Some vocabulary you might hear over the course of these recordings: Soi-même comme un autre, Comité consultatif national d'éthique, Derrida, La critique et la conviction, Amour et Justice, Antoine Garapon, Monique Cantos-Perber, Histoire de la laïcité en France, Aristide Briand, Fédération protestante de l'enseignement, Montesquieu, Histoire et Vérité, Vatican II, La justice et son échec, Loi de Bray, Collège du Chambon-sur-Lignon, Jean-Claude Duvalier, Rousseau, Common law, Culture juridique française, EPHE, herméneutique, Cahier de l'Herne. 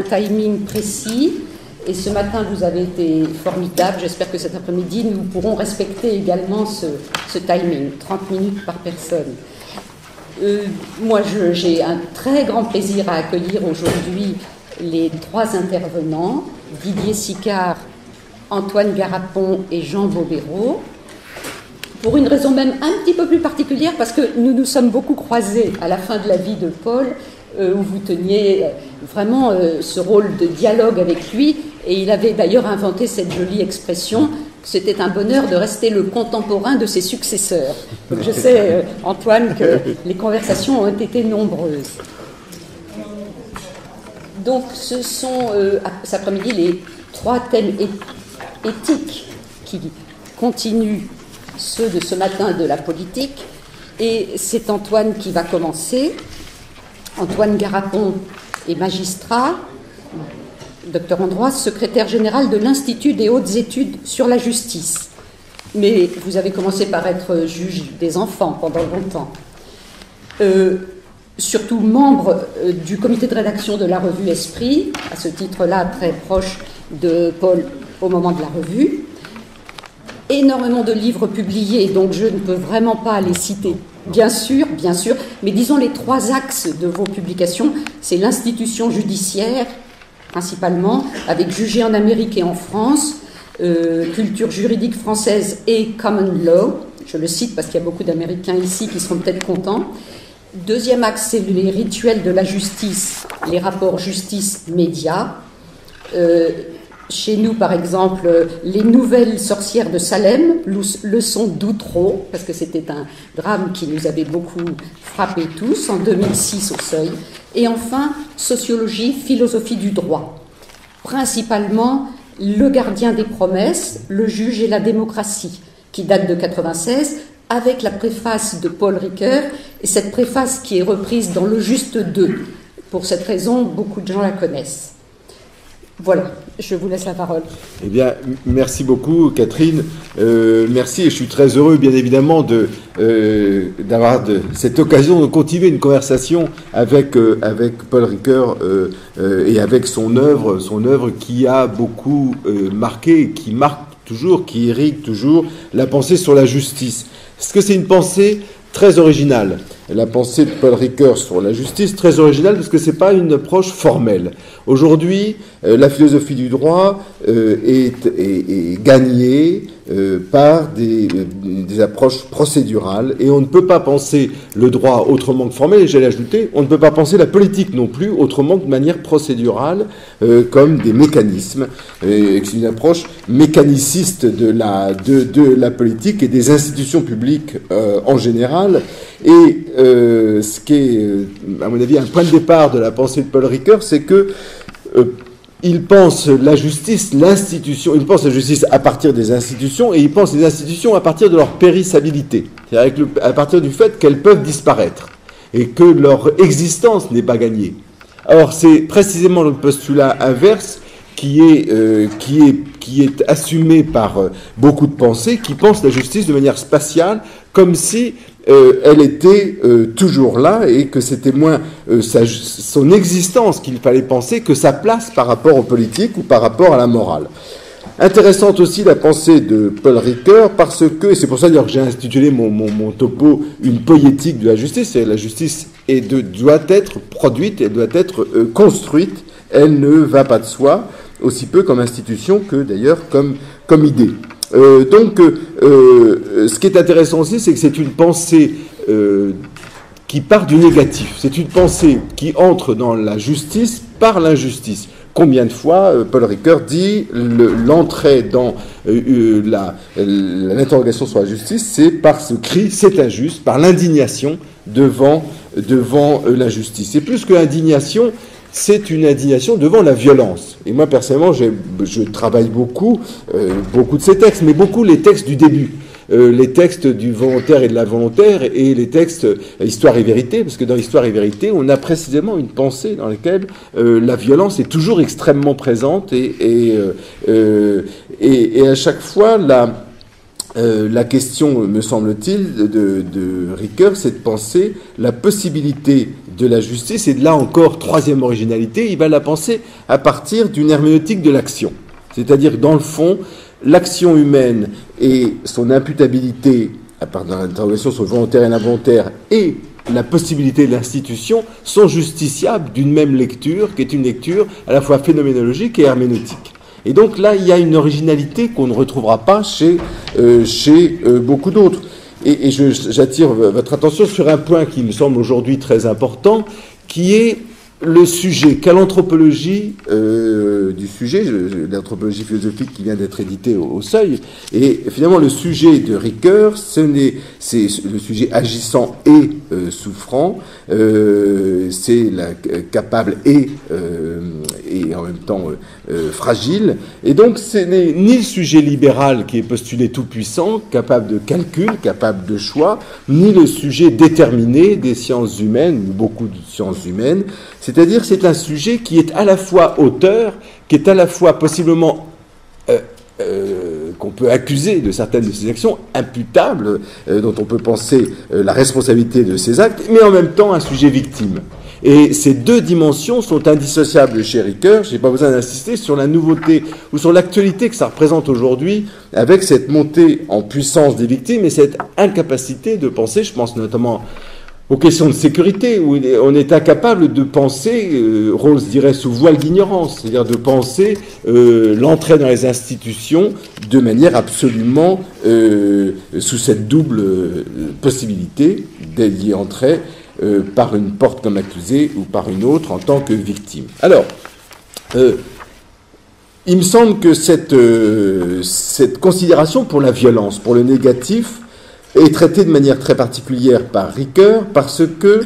un timing précis. Et ce matin, vous avez été formidable. J'espère que cet après-midi, nous pourrons respecter également ce timing, 30 minutes par personne. Moi, j'ai un très grand plaisir à accueillir aujourd'hui les trois intervenants, Didier Sicard, Antoine Garapon et Jean Baubérot, pour une raison même un petit peu plus particulière, parce que nous nous sommes beaucoup croisés à la fin de la vie de Paul, où vous teniez vraiment ce rôle de dialogue avec lui, et il avait d'ailleurs inventé cette jolie expression, c'était un bonheur de rester le contemporain de ses successeurs. Donc je sais, Antoine, que les conversations ont été nombreuses. Donc ce sont, cet après-midi, les trois thèmes éthiques qui continuent ceux de ce matin de la politique, et c'est Antoine qui va commencer. Antoine Garapon est magistrat, docteur en droit, secrétaire général de l'Institut des hautes études sur la justice. Mais vous avez commencé par être juge des enfants pendant longtemps. Surtout membre du comité de rédaction de la revue Esprit, à ce titre-là très proche de Paul au moment de la revue. Énormément de livres publiés, donc je ne peux vraiment pas les citer. Bien sûr, mais disons les trois axes de vos publications, c'est l'institution judiciaire, principalement, avec Juger en Amérique et en France, Culture juridique française et Common law, je le cite parce qu'il y a beaucoup d'Américains ici qui seront peut-être contents. Deuxième axe, c'est les rituels de la justice, les rapports justice-médias. Chez nous, par exemple, Les nouvelles sorcières de Salem, Leçon d'Outreau, parce que c'était un drame qui nous avait beaucoup frappé tous, en 2006 au Seuil. Et enfin, sociologie, philosophie du droit. Principalement, Le gardien des promesses, le juge et la démocratie, qui date de 1996, avec la préface de Paul Ricoeur, et cette préface qui est reprise dans Le juste 2. Pour cette raison, beaucoup de gens la connaissent. Voilà, je vous laisse la parole. Eh bien, merci beaucoup, Catherine. Merci, et je suis très heureux, bien évidemment, d'avoir cette occasion de continuer une conversation avec Paul Ricoeur et avec son œuvre qui a beaucoup marqué, qui marque toujours, qui irrigue toujours la pensée sur la justice. Parce que c'est une pensée très originale. La pensée de Paul Ricoeur sur la justice, très originale, parce que ce n'est pas une approche formelle. Aujourd'hui, la philosophie du droit est gagnée par des approches procédurales, et on ne peut pas penser le droit autrement que formel, et j'allais ajouter, on ne peut pas penser la politique non plus autrement que de manière procédurale, comme des mécanismes. C'est une approche mécaniciste de la politique et des institutions publiques en général, et ce qui est, à mon avis, un point de départ de la pensée de Paul Ricoeur, c'est que il pense la justice, l'institution, il pense la justice à partir des institutions, et il pense les institutions à partir de leur périssabilité, c'est-à-dire à partir du fait qu'elles peuvent disparaître et que leur existence n'est pas gagnée. Or, c'est précisément le postulat inverse qui est assumé par beaucoup de pensées qui pensent la justice de manière spatiale, comme si elle était toujours là et que c'était moins son existence qu'il fallait penser que sa place par rapport aux politiques ou par rapport à la morale. Intéressante aussi la pensée de Paul Ricoeur parce que, et c'est pour ça d'ailleurs que j'ai intitulé mon topo une poétique de la justice, c'est la justice doit être produite, elle doit être construite, elle ne va pas de soi, aussi peu comme institution que d'ailleurs comme idée. Donc, ce qui est intéressant aussi, c'est que c'est une pensée qui part du négatif. C'est une pensée qui entre dans la justice par l'injustice. Combien de fois Paul Ricoeur dit l'entrée dans l'interrogation sur la justice, c'est par ce cri, c'est injuste, par l'indignation devant la justice. Et plus que l'indignation, c'est une indignation devant la violence. Et moi, personnellement, je travaille beaucoup de ces textes, mais beaucoup les textes du début. Les textes du volontaire et de la volontaire, et les textes Histoire et Vérité, parce que dans Histoire et Vérité, on a précisément une pensée dans laquelle la violence est toujours extrêmement présente, et à chaque fois, la question, me semble-t-il, de Ricoeur, c'est de penser la possibilité de la justice, et là encore, troisième originalité, il va la penser à partir d'une herméneutique de l'action. C'est-à-dire, dans le fond, l'action humaine et son imputabilité, à part dans l'interrogation sur le volontaire et l'involontaire, et la possibilité de l'institution sont justiciables d'une même lecture, qui est une lecture à la fois phénoménologique et herméneutique. Et donc là, il y a une originalité qu'on ne retrouvera pas chez beaucoup d'autres. Et j'attire votre attention sur un point qui me semble aujourd'hui très important, qui est le sujet. Quelle anthropologie du sujet, l'anthropologie philosophique qui vient d'être éditée au Seuil. Et finalement, le sujet de Ricoeur, c'est le sujet agissant et souffrant. C'est la capable et en même temps fragile. Et donc, ce n'est ni le sujet libéral qui est postulé tout puissant, capable de calcul, capable de choix, ni le sujet déterminé des sciences humaines, beaucoup de sciences humaines. C'est-à-dire, c'est un sujet qui est à la fois auteur, qui est à la fois possiblement, qu'on peut accuser de certaines de ses actions, imputable, dont on peut penser la responsabilité de ses actes, mais en même temps un sujet victime. Et ces deux dimensions sont indissociables chez Ricoeur. Je n'ai pas besoin d'insister sur la nouveauté ou sur l'actualité que ça représente aujourd'hui avec cette montée en puissance des victimes et cette incapacité de penser, je pense notamment aux questions de sécurité, où on est incapable de penser, Rawls dirait, sous voile d'ignorance, c'est-à-dire de penser l'entrée dans les institutions de manière absolument sous cette double possibilité d'y entrer par une porte comme accusé ou par une autre en tant que victime. Alors, il me semble que cette considération pour la violence, pour le négatif, est traité de manière très particulière par Ricoeur parce que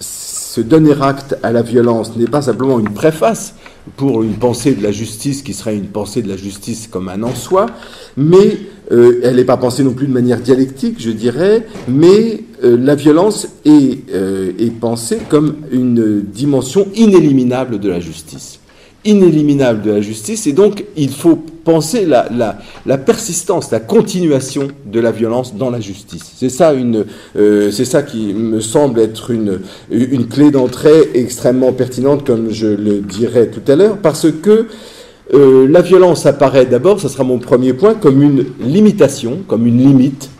ce donner acte à la violence n'est pas simplement une préface pour une pensée de la justice qui serait une pensée de la justice comme un en soi, mais elle n'est pas pensée non plus de manière dialectique, je dirais, mais la violence est pensée comme une dimension inéliminable de la justice. Inéliminable de la justice, et donc il faut penser la persistance, la continuation de la violence dans la justice. C'est ça, c'est ça qui me semble être une clé d'entrée extrêmement pertinente, comme je le dirai tout à l'heure, parce que la violence apparaît d'abord, ce sera mon premier point, comme une limitation, comme une limite,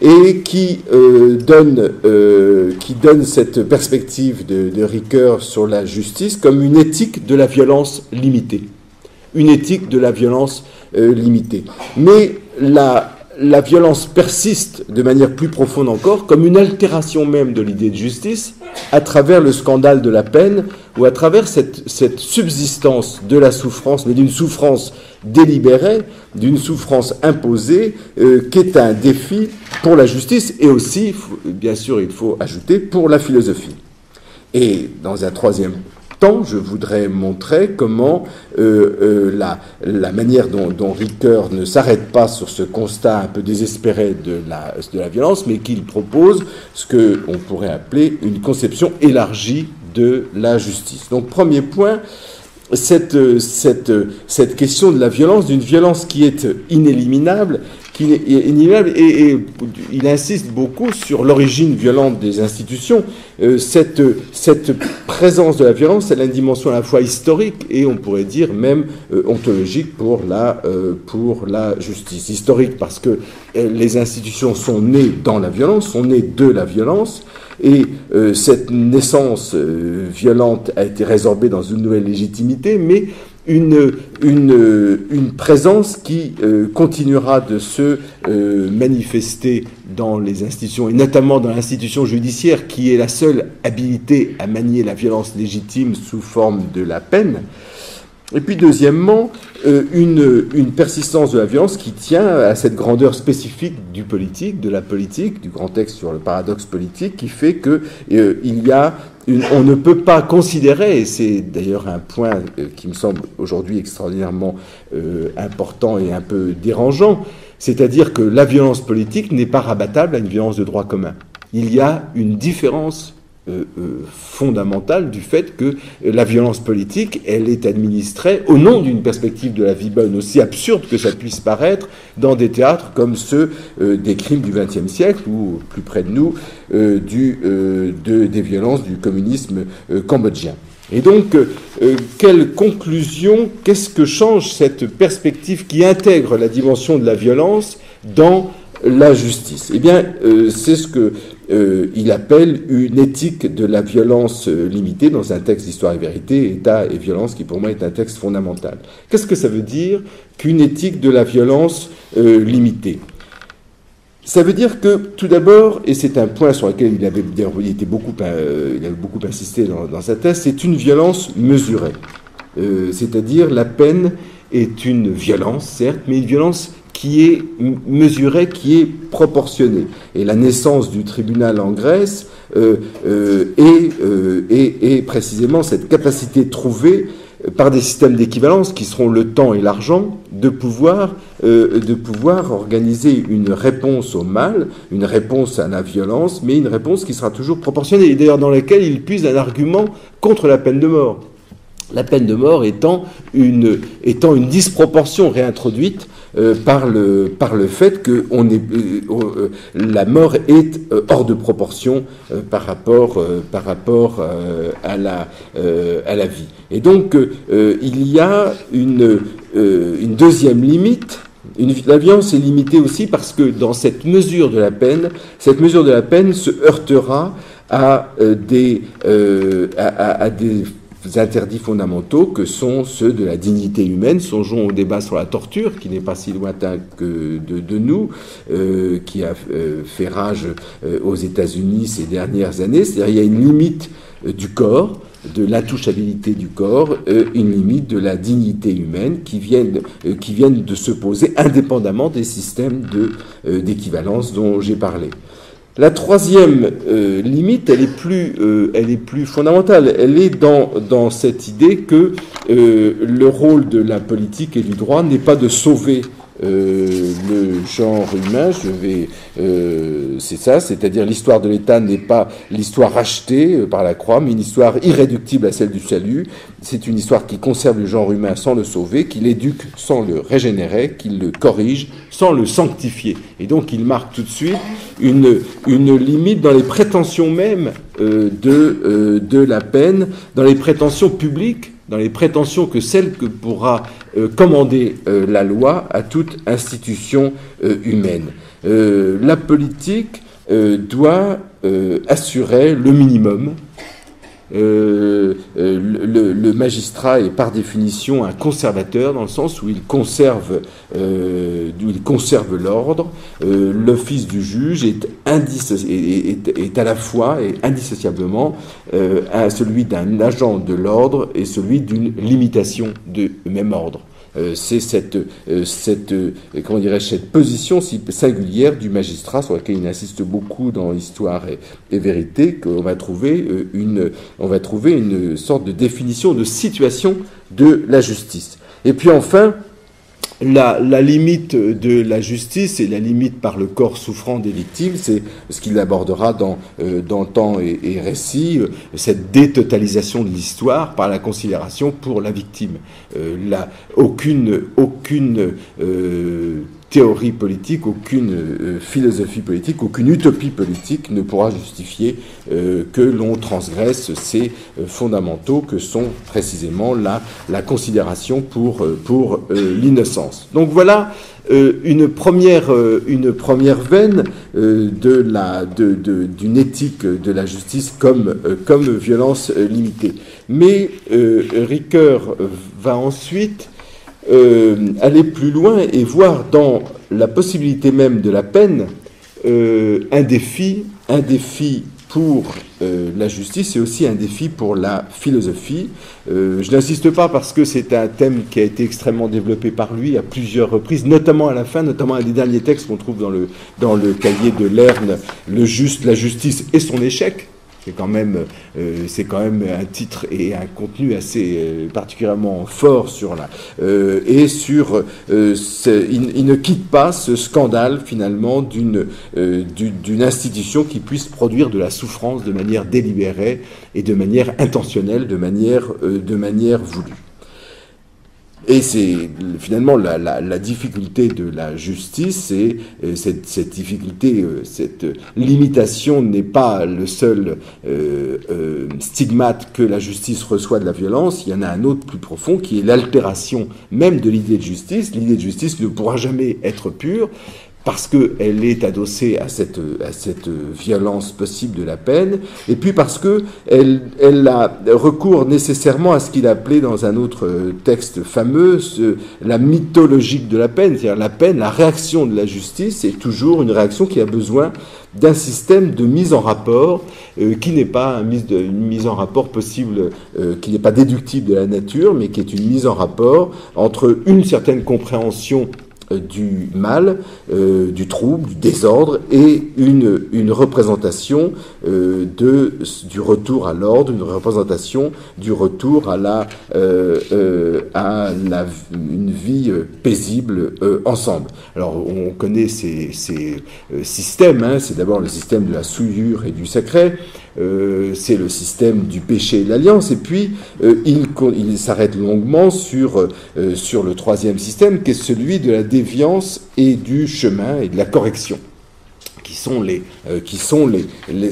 et qui donne cette perspective de Ricoeur sur la justice comme une éthique de la violence limitée. Une éthique de la violence limitée. Mais la violence persiste de manière plus profonde encore comme une altération même de l'idée de justice à travers le scandale de la peine ou à travers cette subsistance de la souffrance, mais d'une souffrance délibérée, d'une souffrance imposée, qui est un défi pour la justice et aussi, bien sûr, il faut ajouter, pour la philosophie. Et dans un troisième temps, je voudrais montrer comment la manière dont Ricoeur ne s'arrête pas sur ce constat un peu désespéré de la violence, mais qu'il propose ce qu'on pourrait appeler une conception élargie de la justice. Donc, premier point, cette question de la violence, d'une violence qui est inéliminable, et il insiste beaucoup sur l'origine violente des institutions. Cette présence de la violence, elle a une dimension à la fois historique et on pourrait dire même ontologique pour la justice. Historique parce que les institutions sont nées dans la violence, sont nées de la violence. Et cette naissance violente a été résorbée dans une nouvelle légitimité, mais une présence qui continuera de se manifester dans les institutions, et notamment dans l'institution judiciaire, qui est la seule habilitée à manier la violence légitime sous forme de la peine. Et puis deuxièmement, une persistance de la violence qui tient à cette grandeur spécifique du politique, de la politique, du grand texte sur le paradoxe politique, qui fait que on ne peut pas considérer, et c'est d'ailleurs un point qui me semble aujourd'hui extraordinairement important et un peu dérangeant, c'est-à-dire que la violence politique n'est pas rabattable à une violence de droit commun. Il y a une différence fondamentale du fait que la violence politique, elle est administrée au nom d'une perspective de la vie bonne, aussi absurde que ça puisse paraître, dans des théâtres comme ceux des crimes du XXe siècle ou plus près de nous des violences du communisme cambodgien. Et donc, quelle conclusion, qu'est-ce que change cette perspective qui intègre la dimension de la violence dans la justice? Eh bien, c'est ce que il appelle une éthique de la violence limitée dans un texte d'Histoire et Vérité, État et Violence, qui pour moi est un texte fondamental. Qu'est-ce que ça veut dire qu'une éthique de la violence limitée? Ça veut dire que, tout d'abord, et c'est un point sur lequel il avait beaucoup insisté dans sa thèse, c'est une violence mesurée. C'est-à-dire la peine est une violence, certes, mais une violence qui est mesurée, qui est proportionnée. Et la naissance du tribunal en Grèce est précisément cette capacité trouvée par des systèmes d'équivalence qui seront le temps et l'argent, de pouvoir organiser une réponse au mal, une réponse à la violence, mais une réponse qui sera toujours proportionnée, et d'ailleurs dans laquelle il puise un argument contre la peine de mort. La peine de mort étant une disproportion réintroduite par le fait que la mort est hors de proportion par rapport à la vie. Et donc il y a une deuxième limite. La violence est limitée aussi parce que dans cette mesure de la peine, se heurtera à des interdits fondamentaux que sont ceux de la dignité humaine. Songeons au débat sur la torture, qui n'est pas si lointain que de nous, qui a fait rage aux États-Unis ces dernières années. C'est-à-dire il y a une limite du corps, de l'intouchabilité du corps, une limite de la dignité humaine qui viennent de se poser indépendamment des systèmes d'équivalence dont j'ai parlé. La troisième limite, elle est plus fondamentale. Elle est dans cette idée que le rôle de la politique et du droit n'est pas de sauver le genre humain. C'est-à-dire l'histoire de l'État n'est pas l'histoire rachetée par la croix, mais une histoire irréductible à celle du salut. C'est une histoire qui conserve le genre humain sans le sauver, qui l'éduque sans le régénérer, qui le corrige sans le sanctifier. Et donc il marque tout de suite une limite dans les prétentions mêmes de la peine, dans les prétentions publiques, dans les prétentions que celles que pourra commander la loi à toute institution humaine. La politique doit assurer le minimum. Le magistrat est par définition un conservateur dans le sens où il conserve l'ordre. L'office du juge est à la fois et indissociablement celui d'un agent de l'ordre et celui d'une limitation du même ordre. C'est cette position si singulière du magistrat sur laquelle il insiste beaucoup dans Histoire et Vérité, qu'on va trouver une sorte de définition de situation de la justice. Et puis enfin, la limite de la justice et la limite par le corps souffrant des victimes, c'est ce qu'il abordera dans Temps et récits, cette détotalisation de l'histoire par la considération pour la victime. Aucune théorie politique, aucune philosophie politique, aucune utopie politique ne pourra justifier que l'on transgresse ces fondamentaux que sont précisément la considération pour l'innocence. Donc voilà une première veine d'une éthique de la justice comme violence limitée. Mais Ricoeur va ensuite aller plus loin et voir dans la possibilité même de la peine un défi pour la justice et aussi un défi pour la philosophie. Je n'insiste pas parce que c'est un thème qui a été extrêmement développé par lui à plusieurs reprises, notamment à la fin, notamment à des derniers textes qu'on trouve dans le cahier de l'Herne, Le juste, la justice et son échec, C'est quand même un titre et un contenu assez particulièrement fort sur la il ne quitte pas ce scandale finalement d'une institution qui puisse produire de la souffrance de manière délibérée et de manière intentionnelle, de manière voulue. Et c'est finalement la difficulté de la justice, et cette difficulté, cette limitation n'est pas le seul stigmate que la justice reçoit de la violence. Il y en a un autre plus profond qui est l'altération même de l'idée de justice. L'idée de justice ne pourra jamais être pure parce qu'elle est adossée à cette violence possible de la peine, et puis parce qu'elle a recours nécessairement à ce qu'il appelait dans un autre texte fameux la mythologie de la peine, c'est-à-dire la peine, la réaction de la justice est toujours une réaction qui a besoin d'un système de mise en rapport qui n'est pas une mise en rapport possible, qui n'est pas déductible de la nature, mais qui est une mise en rapport entre une certaine compréhension du mal, du trouble, du désordre, et une représentation du retour à l'ordre, une représentation du retour à une vie paisible ensemble. Alors on connaît ces systèmes, hein. C'est d'abord le système de la souillure et du sacré, c'est le système du péché et de l'alliance, et puis il s'arrête longuement sur le troisième système, qui est celui de la déviance et du chemin et de la correction, qui sont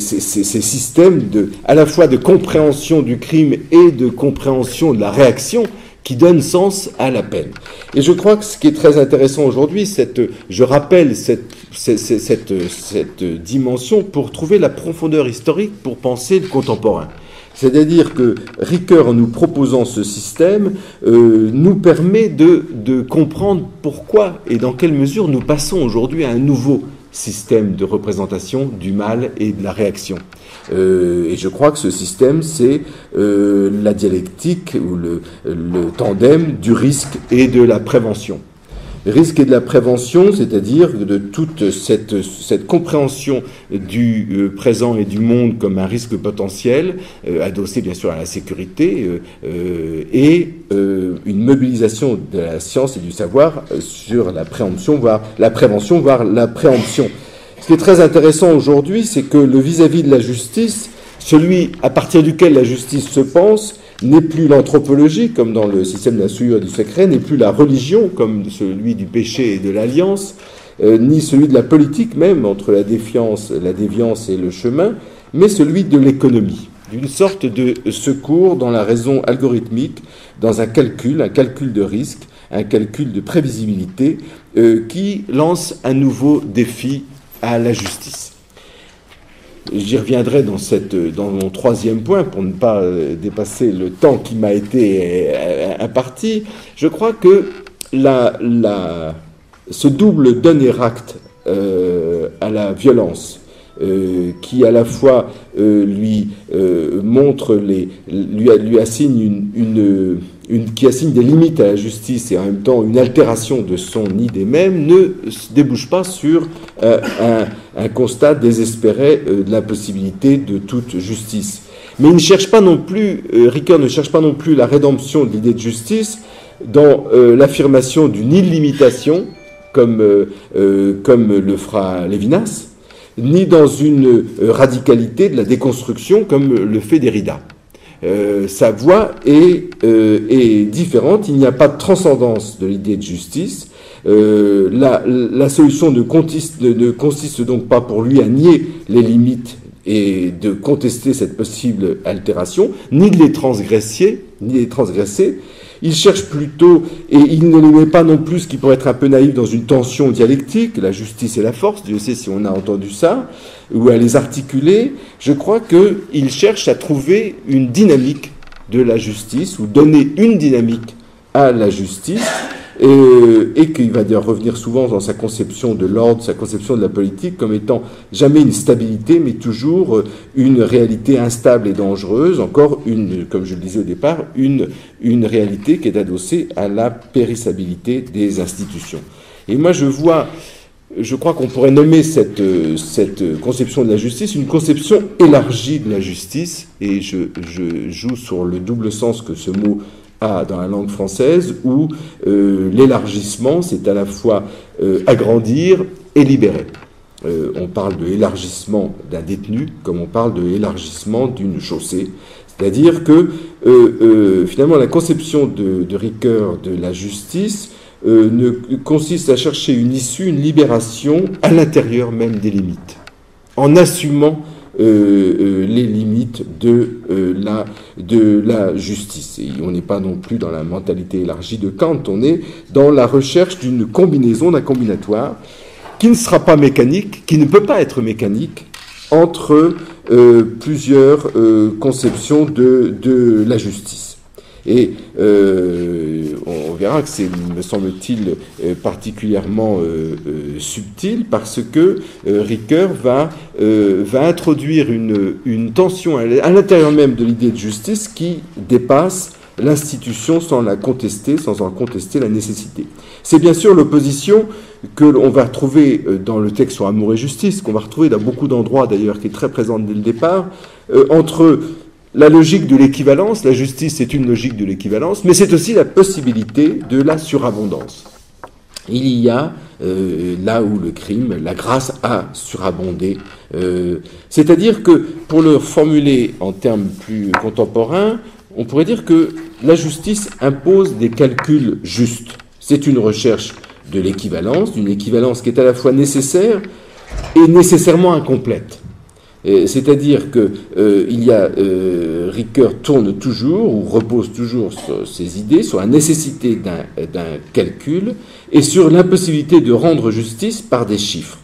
ces systèmes à la fois de compréhension du crime et de compréhension de la réaction qui donne sens à la peine. Et je crois que ce qui est très intéressant aujourd'hui, je rappelle cette dimension pour trouver la profondeur historique pour penser le contemporain. C'est-à-dire que Ricoeur, en nous proposant ce système, nous permet de comprendre pourquoi et dans quelle mesure nous passons aujourd'hui à un nouveau système de représentation du mal et de la réaction. Et je crois que ce système, c'est la dialectique ou le tandem du risque et de la prévention. Risque et de la prévention, c'est-à-dire de toute cette compréhension du présent et du monde comme un risque potentiel, adossé bien sûr à la sécurité, et une mobilisation de la science et du savoir sur la préemption, voire la prévention, voire la préemption. Ce qui est très intéressant aujourd'hui, c'est que le vis-à-vis de la justice, celui à partir duquel la justice se pense, n'est plus l'anthropologie, comme dans le système de la souillure et du secret, n'est plus la religion, comme celui du péché et de l'alliance, ni celui de la politique même, entre la déviance et le chemin, mais celui de l'économie, d'une sorte de secours dans la raison algorithmique, dans un calcul de risque, un calcul de prévisibilité, qui lance un nouveau défi à la justice. J'y reviendrai dans mon troisième point pour ne pas dépasser le temps qui m'a été imparti. Je crois que ce double donner acte à la violence, qui à la fois qui assigne des limites à la justice et en même temps une altération de son idée même, ne débouche pas sur un constat désespéré de l'impossibilité de toute justice. Mais Ricoeur ne cherche pas non plus la rédemption de l'idée de justice dans l'affirmation d'une illimitation, comme le fera Lévinas, ni dans une radicalité de la déconstruction, comme le fait Derrida. Sa voie est différente, il n'y a pas de transcendance de l'idée de justice. La solution ne consiste donc pas pour lui à nier les limites et de contester cette possible altération, ni de les transgresser, Il cherche plutôt, et il ne les met pas non plus, ce qui pourrait être un peu naïf, dans une tension dialectique, la justice et la force, Dieu sait si on a entendu ça, ou à les articuler. Je crois qu'il cherche à trouver une dynamique de la justice, ou donner une dynamique à la justice, et qu'il va d'ailleurs revenir souvent dans sa conception de l'ordre, sa conception de la politique, comme étant jamais une stabilité, mais toujours une réalité instable et dangereuse, encore comme je le disais au départ, une réalité qui est adossée à la périssabilité des institutions. Et moi je vois je crois qu'on pourrait nommer cette conception de la justice une conception élargie de la justice, et je joue sur le double sens que ce mot a dans la langue française, où l'élargissement, c'est à la fois agrandir et libérer. On parle de élargissement d'un détenu comme on parle de élargissement d'une chaussée. C'est-à-dire que, finalement, la conception de Ricoeur de la justice ne consiste à chercher une issue, une libération à l'intérieur même des limites, en assumant les limites de la justice. Et on n'est pas non plus dans la mentalité élargie de Kant, on est dans la recherche d'une combinaison, d'un combinatoire, qui ne sera pas mécanique, qui ne peut pas être mécanique, entre plusieurs conceptions de la justice. Et on verra que c'est, me semble-t-il, particulièrement subtil, parce que Ricoeur va introduire une tension à l'intérieur même de l'idée de justice qui dépasse l'institution sans la contester, sans en contester la nécessité. C'est bien sûr l'opposition que l'on va retrouver dans le texte sur Amour et Justice, qu'on va retrouver dans beaucoup d'endroits d'ailleurs, qui est très présente dès le départ, entre la logique de l'équivalence, la justice est une logique de l'équivalence, mais c'est aussi la possibilité de la surabondance. Il y a, là où le crime, la grâce a surabondé. C'est-à-dire que, pour le formuler en termes plus contemporains, on pourrait dire que la justice impose des calculs justes. C'est une recherche de l'équivalence, d'une équivalence qui est à la fois nécessaire et nécessairement incomplète. C'est-à-dire que Ricoeur tourne toujours ou repose toujours ses idées sur la nécessité d'un calcul et sur l'impossibilité de rendre justice par des chiffres.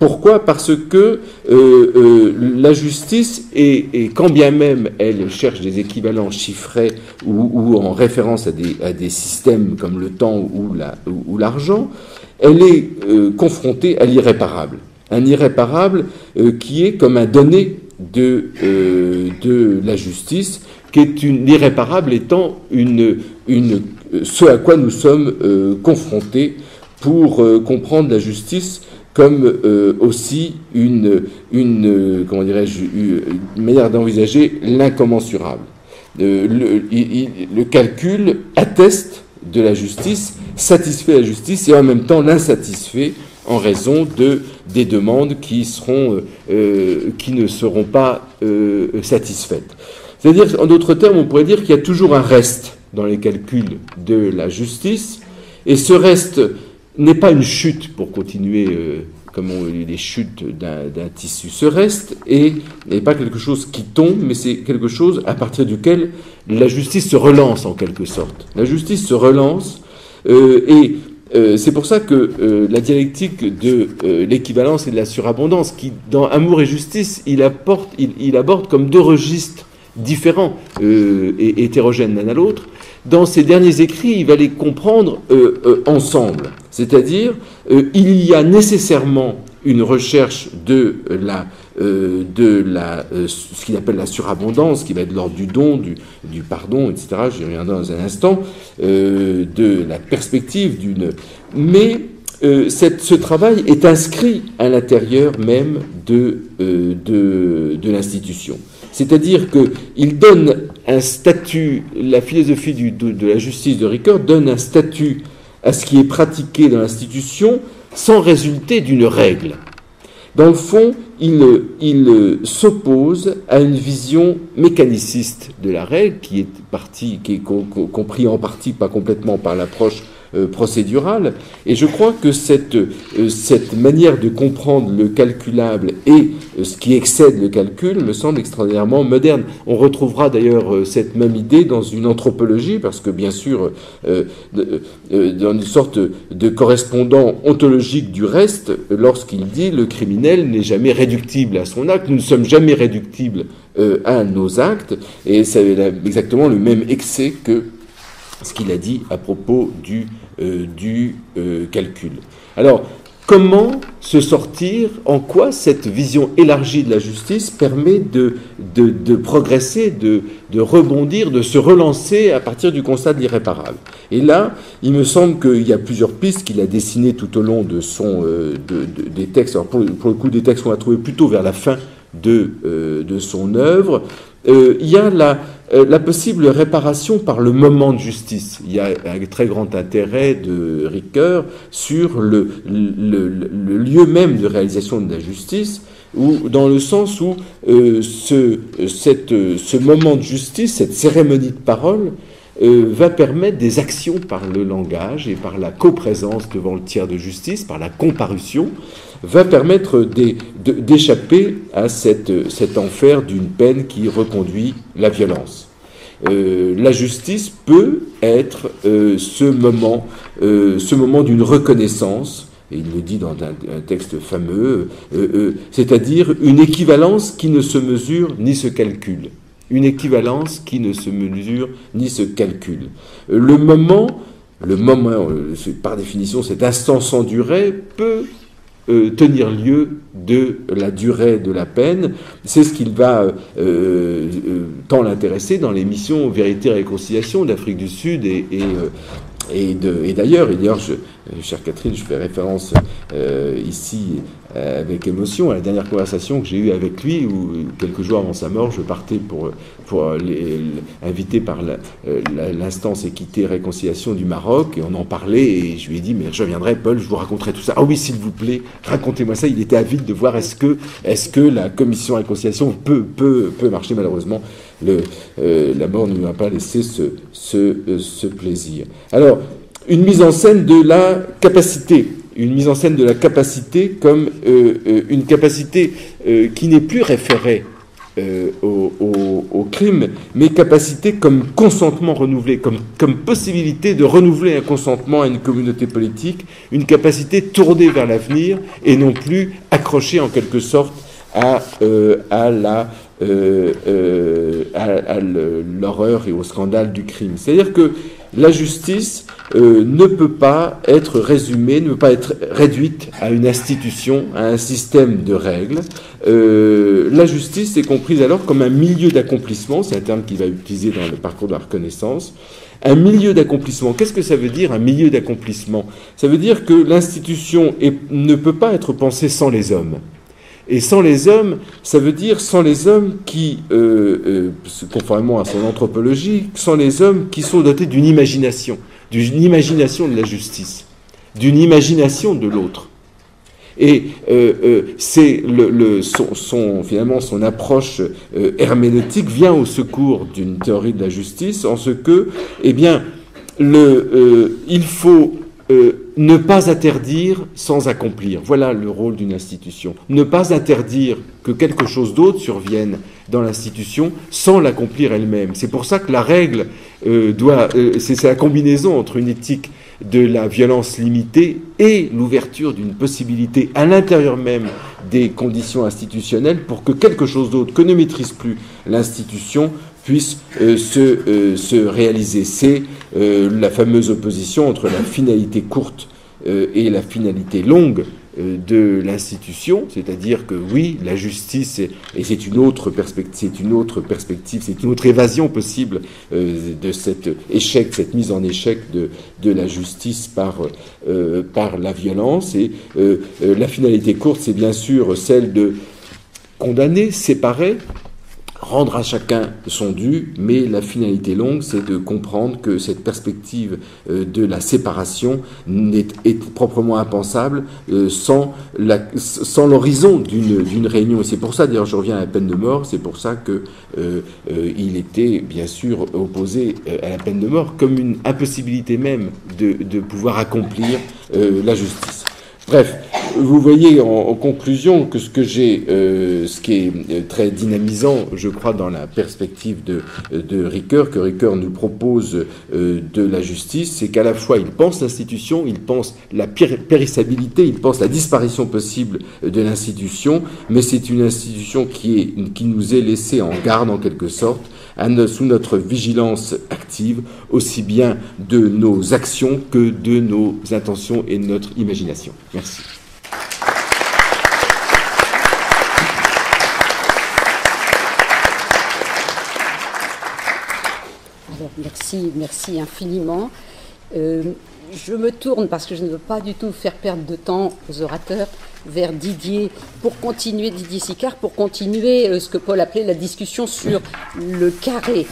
Pourquoi ? Parce que la justice, et quand bien même elle cherche des équivalents chiffrés ou en référence à des systèmes comme le temps ou l'argent, elle est confrontée à l'irréparable. Un irréparable qui est comme un donné de la justice, qui est l'irréparable étant ce à quoi nous sommes confrontés pour comprendre la justice comme aussi une manière d'envisager l'incommensurable. Le calcul atteste de la justice, satisfait la justice et en même temps l'insatisfait en raison des demandes qui ne seront pas satisfaites. C'est-à-dire, en d'autres termes, on pourrait dire qu'il y a toujours un reste dans les calculs de la justice, et ce reste n'est pas une chute, pour continuer comme les chutes d'un tissu. Ce reste n'est pas quelque chose qui tombe, mais c'est quelque chose à partir duquel la justice se relance en quelque sorte. La justice se relance et c'est pour ça que la dialectique de l'équivalence et de la surabondance, qui dans Amour et Justice, il aborde comme deux registres différents et hétérogènes l'un à l'autre. Dans ses derniers écrits, il va les comprendre ensemble. C'est-à-dire, il y a nécessairement une recherche de ce qu'il appelle la surabondance, qui va être l'ordre du don, du pardon, etc. J'y reviendrai dans un instant, de la perspective d'une... Mais ce travail est inscrit à l'intérieur même de l'institution. C'est-à-dire qu'il donne un statut, la philosophie de la justice de Ricoeur donne un statut à ce qui est pratiqué dans l'institution sans résulter d'une règle. Dans le fond, il s'oppose à une vision mécaniciste de la règle, qui est compris en partie, pas complètement, par l'approche procédurale. Et je crois que cette manière de comprendre le calculable et ce qui excède le calcul me semble extraordinairement moderne. On retrouvera d'ailleurs cette même idée dans une anthropologie, parce que bien sûr, dans une sorte de correspondant ontologique du reste, lorsqu'il dit « le criminel n'est jamais réductible à son acte, nous ne sommes jamais réductibles à nos actes », et ça avait exactement le même excès que ce qu'il a dit à propos du calcul. Alors, Comment se sortir, en quoi cette vision élargie de la justice permet de progresser, de rebondir, de se relancer à partir du constat de l'irréparable. Et là, il me semble qu'il y a plusieurs pistes qu'il a dessinées tout au long de des textes. Alors pour le coup, des textes qu'on a trouvés plutôt vers la fin de son œuvre. Il y a la possible réparation par le moment de justice. Il y a un très grand intérêt de Ricoeur sur le lieu même de réalisation de la justice, où, dans le sens où ce moment de justice, cette cérémonie de parole, va permettre des actions par le langage et par la coprésence devant le tiers de justice, par la comparution, va permettre d'échapper à cet enfer d'une peine qui reconduit la violence. La justice peut être ce moment d'une reconnaissance, et il le dit dans un texte fameux, c'est-à-dire une équivalence qui ne se mesure ni se calcule. Une équivalence qui ne se mesure ni se calcule. Le moment, par définition, cet instant sans durée peut tenir lieu de la durée de la peine. C'est ce qu'il va tant l'intéresser dans les missions Vérité et Réconciliation d'Afrique du Sud et d'ailleurs. Et d'ailleurs, chère Catherine, je fais référence ici avec émotion à la dernière conversation que j'ai eue avec lui, où quelques jours avant sa mort, je partais invité par l'instance Équité et Réconciliation du Maroc, et on en parlait, et je lui ai dit, mais je reviendrai, Paul, je vous raconterai tout ça. Ah oui, s'il vous plaît, racontez-moi ça. Il était avide de voir est-ce que la commission Réconciliation peut marcher. Malheureusement, la mort ne m'a pas laissé ce plaisir. Alors, une mise en scène de la capacité comme une capacité qui n'est plus référée au crime, mais capacité comme consentement renouvelé, comme possibilité de renouveler un consentement à une communauté politique, une capacité tournée vers l'avenir et non plus accrochée en quelque sorte à l'horreur et au scandale du crime. C'est-à-dire que la justice ne peut pas être résumée, ne peut pas être réduite à une institution, à un système de règles. La justice est comprise alors comme un milieu d'accomplissement, c'est un terme qu'il va utiliser dans le parcours de la reconnaissance. Un milieu d'accomplissement, qu'est-ce que ça veut dire, un milieu d'accomplissement? Ça veut dire que l'institution ne peut pas être pensée sans les hommes. Et sans les hommes, ça veut dire sans les hommes qui, conformément à son anthropologie, sans les hommes qui sont dotés d'une imagination de la justice, d'une imagination de l'autre. Et c'est finalement son approche herméneutique vient au secours d'une théorie de la justice en ce que, eh bien, il faut ne pas interdire sans accomplir. Voilà le rôle d'une institution. Ne pas interdire que quelque chose d'autre survienne dans l'institution sans l'accomplir elle-même. C'est pour ça que la règle c'est la combinaison entre une éthique de la violence limitée et l'ouverture d'une possibilité à l'intérieur même des conditions institutionnelles pour que quelque chose d'autre que ne maîtrise plus l'institution puisse se réaliser. C'est la fameuse opposition entre la finalité courte et la finalité longue de l'institution, c'est-à-dire que oui, la justice, et c'est une autre perspective, c'est une autre évasion possible de cet échec, cette mise en échec de la justice par la violence. Et la finalité courte, c'est bien sûr celle de condamner, séparer, rendre à chacun son dû, mais la finalité longue, c'est de comprendre que cette perspective de la séparation est proprement impensable sans l'horizon d'une réunion. Et c'est pour ça, d'ailleurs, je reviens à la peine de mort, c'est pour ça que il était bien sûr opposé à la peine de mort comme une impossibilité même de pouvoir accomplir la justice. Bref, vous voyez en conclusion que ce qui est très dynamisant, je crois, dans la perspective de Ricoeur, que Ricoeur nous propose de la justice, c'est qu'à la fois il pense l'institution, il pense la périssabilité, il pense la disparition possible de l'institution, mais c'est une institution qui nous est laissée en garde en quelque sorte, sous notre vigilance active, aussi bien de nos actions que de nos intentions et de notre imagination. Merci. Merci infiniment. Je me tourne, parce que je ne veux pas du tout faire perdre de temps aux orateurs, vers Didier, pour continuer, Didier Sicard, pour continuer ce que Paul appelait la discussion sur le carré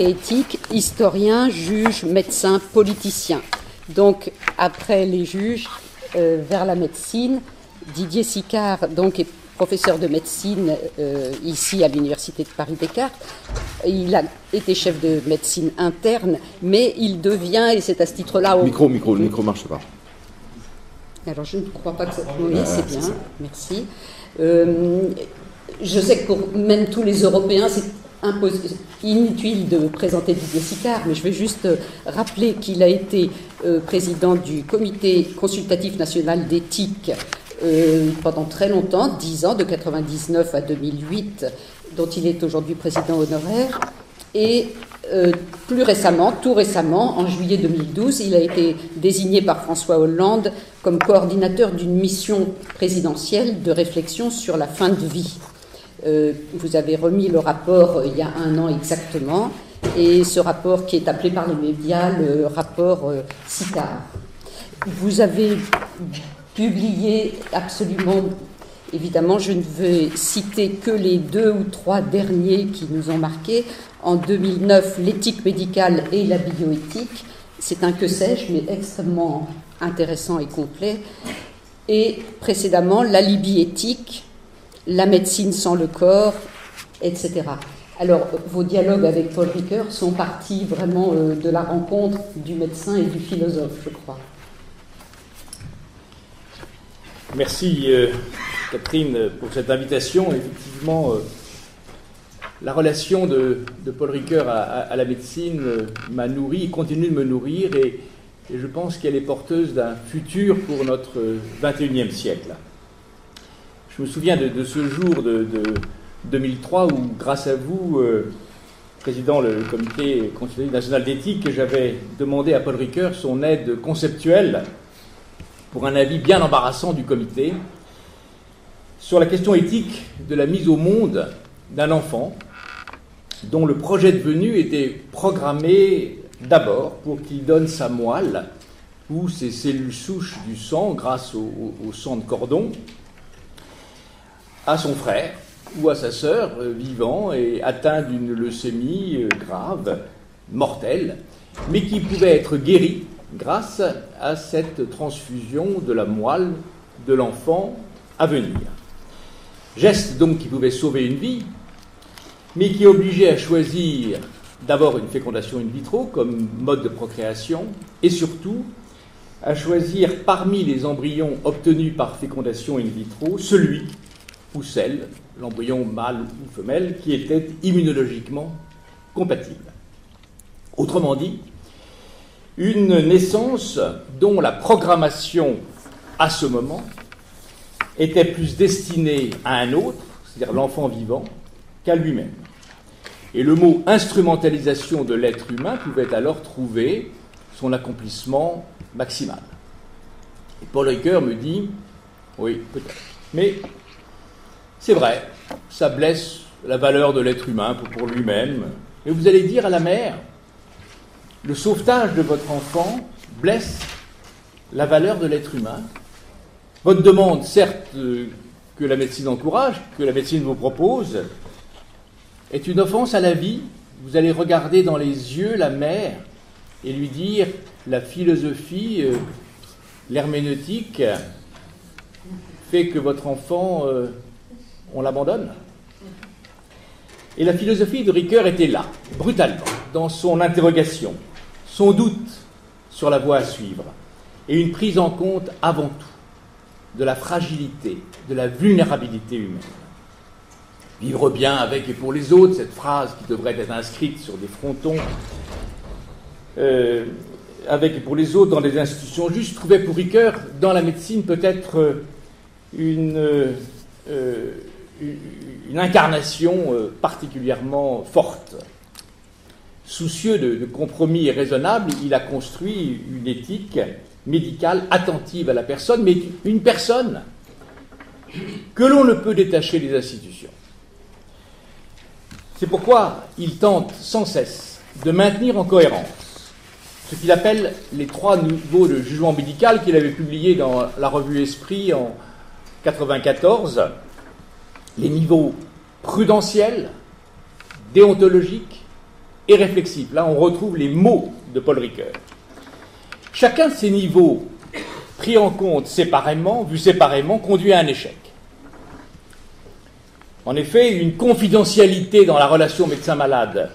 éthique, historien, juge, médecin, politicien. Donc, après les juges, vers la médecine. Didier Sicard, donc, est professeur de médecine ici à l'Université de Paris-Descartes. Il a été chef de médecine interne, mais il devient, et c'est à ce titre-là... Le micro marche pas. Alors, je ne crois pas que ça... Oui, c'est bien, merci. Je sais que pour même tous les Européens, c'est inutile de présenter Didier Sicard, mais je vais juste rappeler qu'il a été président du Comité consultatif national d'éthique pendant très longtemps, 10 ans, de 1999 à 2008, dont il est aujourd'hui président honoraire. Et plus récemment, tout récemment, en juillet 2012, il a été désigné par François Hollande comme coordinateur d'une mission présidentielle de réflexion sur la fin de vie. Vous avez remis le rapport il y a un an exactement, et ce rapport qui est appelé par les médias le rapport Sicard. Vous avez publié absolument... Évidemment, je ne vais citer que les 2 ou 3 derniers qui nous ont marqués. En 2009, l'éthique médicale et la bioéthique. C'est un que sais-je, mais extrêmement intéressant et complet. Et précédemment, l'alibi éthique, la médecine sans le corps, etc. Alors, vos dialogues avec Paul Ricoeur sont partis vraiment de la rencontre du médecin et du philosophe, je crois. Merci Catherine pour cette invitation. Effectivement, la relation de Paul Ricoeur à la médecine m'a nourri, continue de me nourrir, et je pense qu'elle est porteuse d'un futur pour notre 21e siècle. Je me souviens de ce jour de 2003 où, grâce à vous, président du Comité consultatif national d'éthique, j'avais demandé à Paul Ricoeur son aide conceptuelle pour un avis bien embarrassant du comité sur la question éthique de la mise au monde d'un enfant dont le projet de venue était programmé d'abord pour qu'il donne sa moelle ou ses cellules souches du sang grâce au sang de cordon à son frère ou à sa sœur vivant et atteint d'une leucémie grave, mortelle, mais qui pouvait être guéri grâce à cette transfusion de la moelle de l'enfant à venir. Geste donc qui pouvait sauver une vie, mais qui obligeait à choisir d'abord une fécondation in vitro comme mode de procréation, et surtout à choisir parmi les embryons obtenus par fécondation in vitro, celui ou celle, l'embryon mâle ou femelle, qui était immunologiquement compatible. Autrement dit, une naissance dont la programmation, à ce moment, était plus destinée à un autre, c'est-à-dire l'enfant vivant, qu'à lui-même. Et le mot « instrumentalisation de l'être humain » pouvait alors trouver son accomplissement maximal. Et Paul Ricoeur me dit « oui, peut-être, mais c'est vrai, ça blesse la valeur de l'être humain pour lui-même. Et vous allez dire à la mère, le sauvetage de votre enfant blesse la valeur de l'être humain. Votre demande, certes, que la médecine encourage, que la médecine vous propose, est une offense à la vie. Vous allez regarder dans les yeux la mère et lui dire la philosophie, l'herméneutique, fait que votre enfant, on l'abandonne. » Et la philosophie de Ricoeur était là, brutalement, dans son interrogation, son doute sur la voie à suivre, et une prise en compte avant tout de la fragilité, de la vulnérabilité humaine. Vivre bien avec et pour les autres, cette phrase qui devrait être inscrite sur des frontons, avec et pour les autres dans des institutions justes, trouvait pour Ricoeur, dans la médecine, peut-être une incarnation particulièrement forte. Soucieux de compromis raisonnables, il a construit une éthique médicale attentive à la personne, mais une personne que l'on ne peut détacher des institutions. C'est pourquoi il tente sans cesse de maintenir en cohérence ce qu'il appelle les trois niveaux de jugement médical qu'il avait publié dans la revue Esprit en 1994, les niveaux prudentiels, déontologiques et réflexifs. Là, on retrouve les mots de Paul Ricoeur. Chacun de ces niveaux, pris en compte séparément, vu séparément, conduit à un échec. En effet, une confidentialité dans la relation médecin-malade,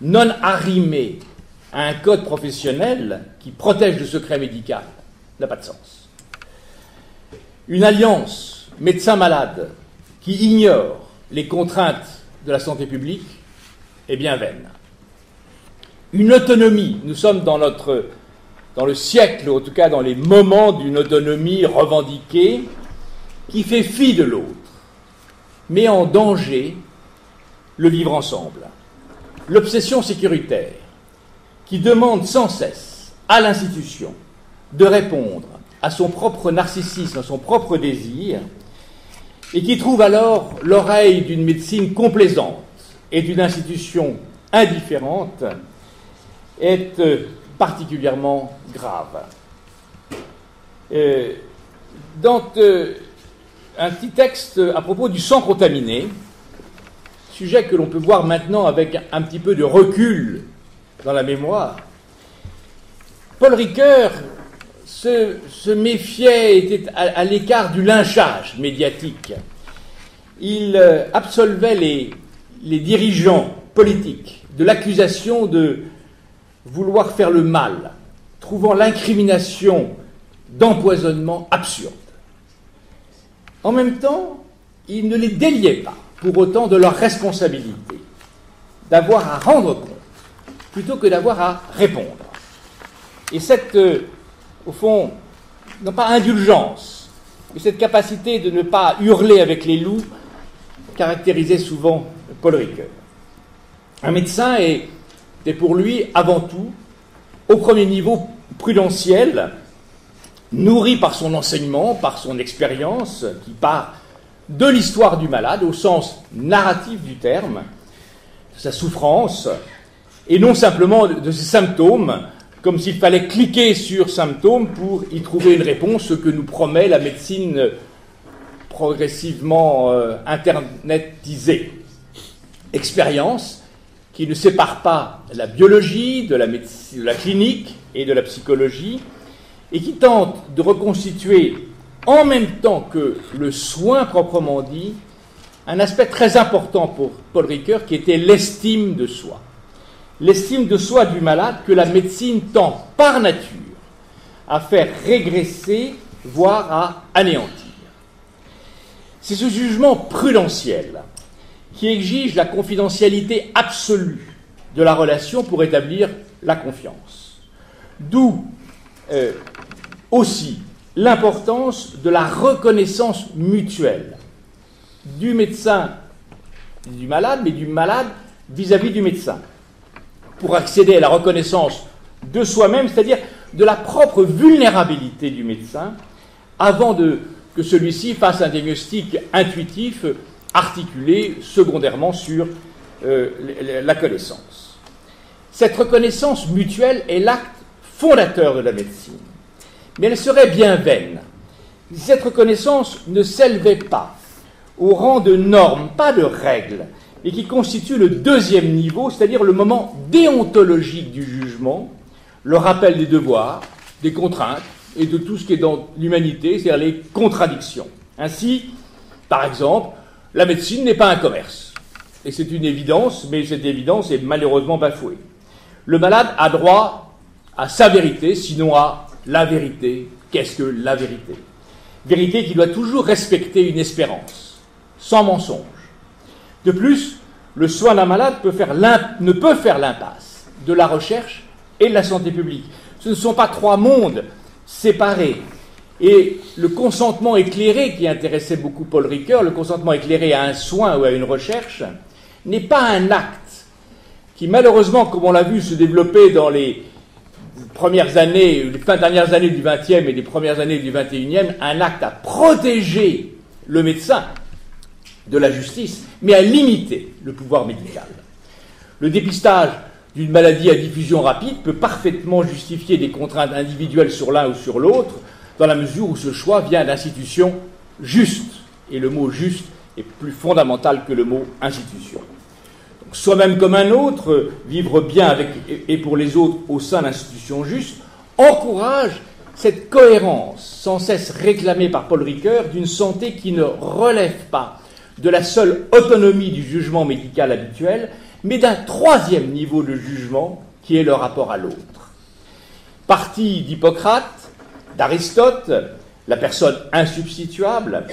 non arrimée à un code professionnel qui protège le secret médical, n'a pas de sens. Une alliance médecin-malade qui ignore les contraintes de la santé publique est bien vaine. Une autonomie, nous sommes dans le siècle, ou en tout cas dans les moments d'une autonomie revendiquée, qui fait fi de l'autre, met en danger le vivre ensemble. L'obsession sécuritaire, qui demande sans cesse à l'institution de répondre à son propre narcissisme, à son propre désir, et qui trouve alors l'oreille d'une médecine complaisante et d'une institution indifférente, est particulièrement grave. Dans un petit texte à propos du sang contaminé, sujet que l'on peut voir maintenant avec un petit peu de recul dans la mémoire, Paul Ricoeur se méfiait, était à l'écart du lynchage médiatique. Il absolvait les dirigeants politiques de l'accusation de vouloir faire le mal, trouvant l'incrimination d'empoisonnement absurde. En même temps, il ne les déliait pas pour autant de leur responsabilité, d'avoir à rendre compte plutôt que d'avoir à répondre. Et cette, au fond, non pas indulgence, mais cette capacité de ne pas hurler avec les loups caractérisait souvent Paul Ricoeur. Un médecin était pour lui, avant tout, au premier niveau prudentiel, nourri par son enseignement, par son expérience, qui part de l'histoire du malade, au sens narratif du terme, de sa souffrance, et non simplement de ses symptômes, comme s'il fallait cliquer sur symptômes pour y trouver une réponse, ce que nous promet la médecine progressivement internetisée. Expérience qui ne sépare pas la biologie de la clinique et de la psychologie, et qui tente de reconstituer, en même temps que le soin proprement dit, un aspect très important pour Paul Ricoeur qui était l'estime de soi. L'estime de soi du malade que la médecine tend par nature à faire régresser, voire à anéantir. C'est ce jugement prudentiel qui exige la confidentialité absolue de la relation pour établir la confiance. D'où aussi l'importance de la reconnaissance mutuelle du médecin et du malade, mais du malade vis-à-vis du médecin, pour accéder à la reconnaissance de soi-même, c'est-à-dire de la propre vulnérabilité du médecin, avant que celui-ci fasse un diagnostic intuitif, articulé secondairement sur la connaissance. Cette reconnaissance mutuelle est l'acte fondateur de la médecine. Mais elle serait bien vaine si cette reconnaissance ne s'élevait pas au rang de normes, pas de règles, et qui constitue le deuxième niveau, c'est-à-dire le moment déontologique du jugement, le rappel des devoirs, des contraintes et de tout ce qui est dans l'humanité, c'est-à-dire les contradictions. Ainsi, par exemple, la médecine n'est pas un commerce. Et c'est une évidence, mais cette évidence est malheureusement bafouée. Le malade a droit à sa vérité, sinon à la vérité. Qu'est-ce que la vérité ? Vérité qui doit toujours respecter une espérance, sans mensonge. De plus, le soin d'un malade ne peut faire l'impasse de la recherche et de la santé publique. Ce ne sont pas trois mondes séparés. Et le consentement éclairé, qui intéressait beaucoup Paul Ricoeur, le consentement éclairé à un soin ou à une recherche, n'est pas un acte qui, malheureusement, comme on l'a vu se développer dans les premières années, les fins dernières années du XXe et les premières années du XXIe, un acte à protéger le médecin de la justice, mais à limiter le pouvoir médical. Le dépistage d'une maladie à diffusion rapide peut parfaitement justifier des contraintes individuelles sur l'un ou sur l'autre, dans la mesure où ce choix vient d'institutions justes. Et le mot « juste » est plus fondamental que le mot « institution ». Donc, soi-même comme un autre, vivre bien avec et pour les autres au sein d'institutions justes, encourage cette cohérence, sans cesse réclamée par Paul Ricoeur, d'une santé qui ne relève pas de la seule autonomie du jugement médical habituel, mais d'un troisième niveau de jugement qui est le rapport à l'autre. Parti d'Hippocrate, d'Aristote, la personne insubstituable,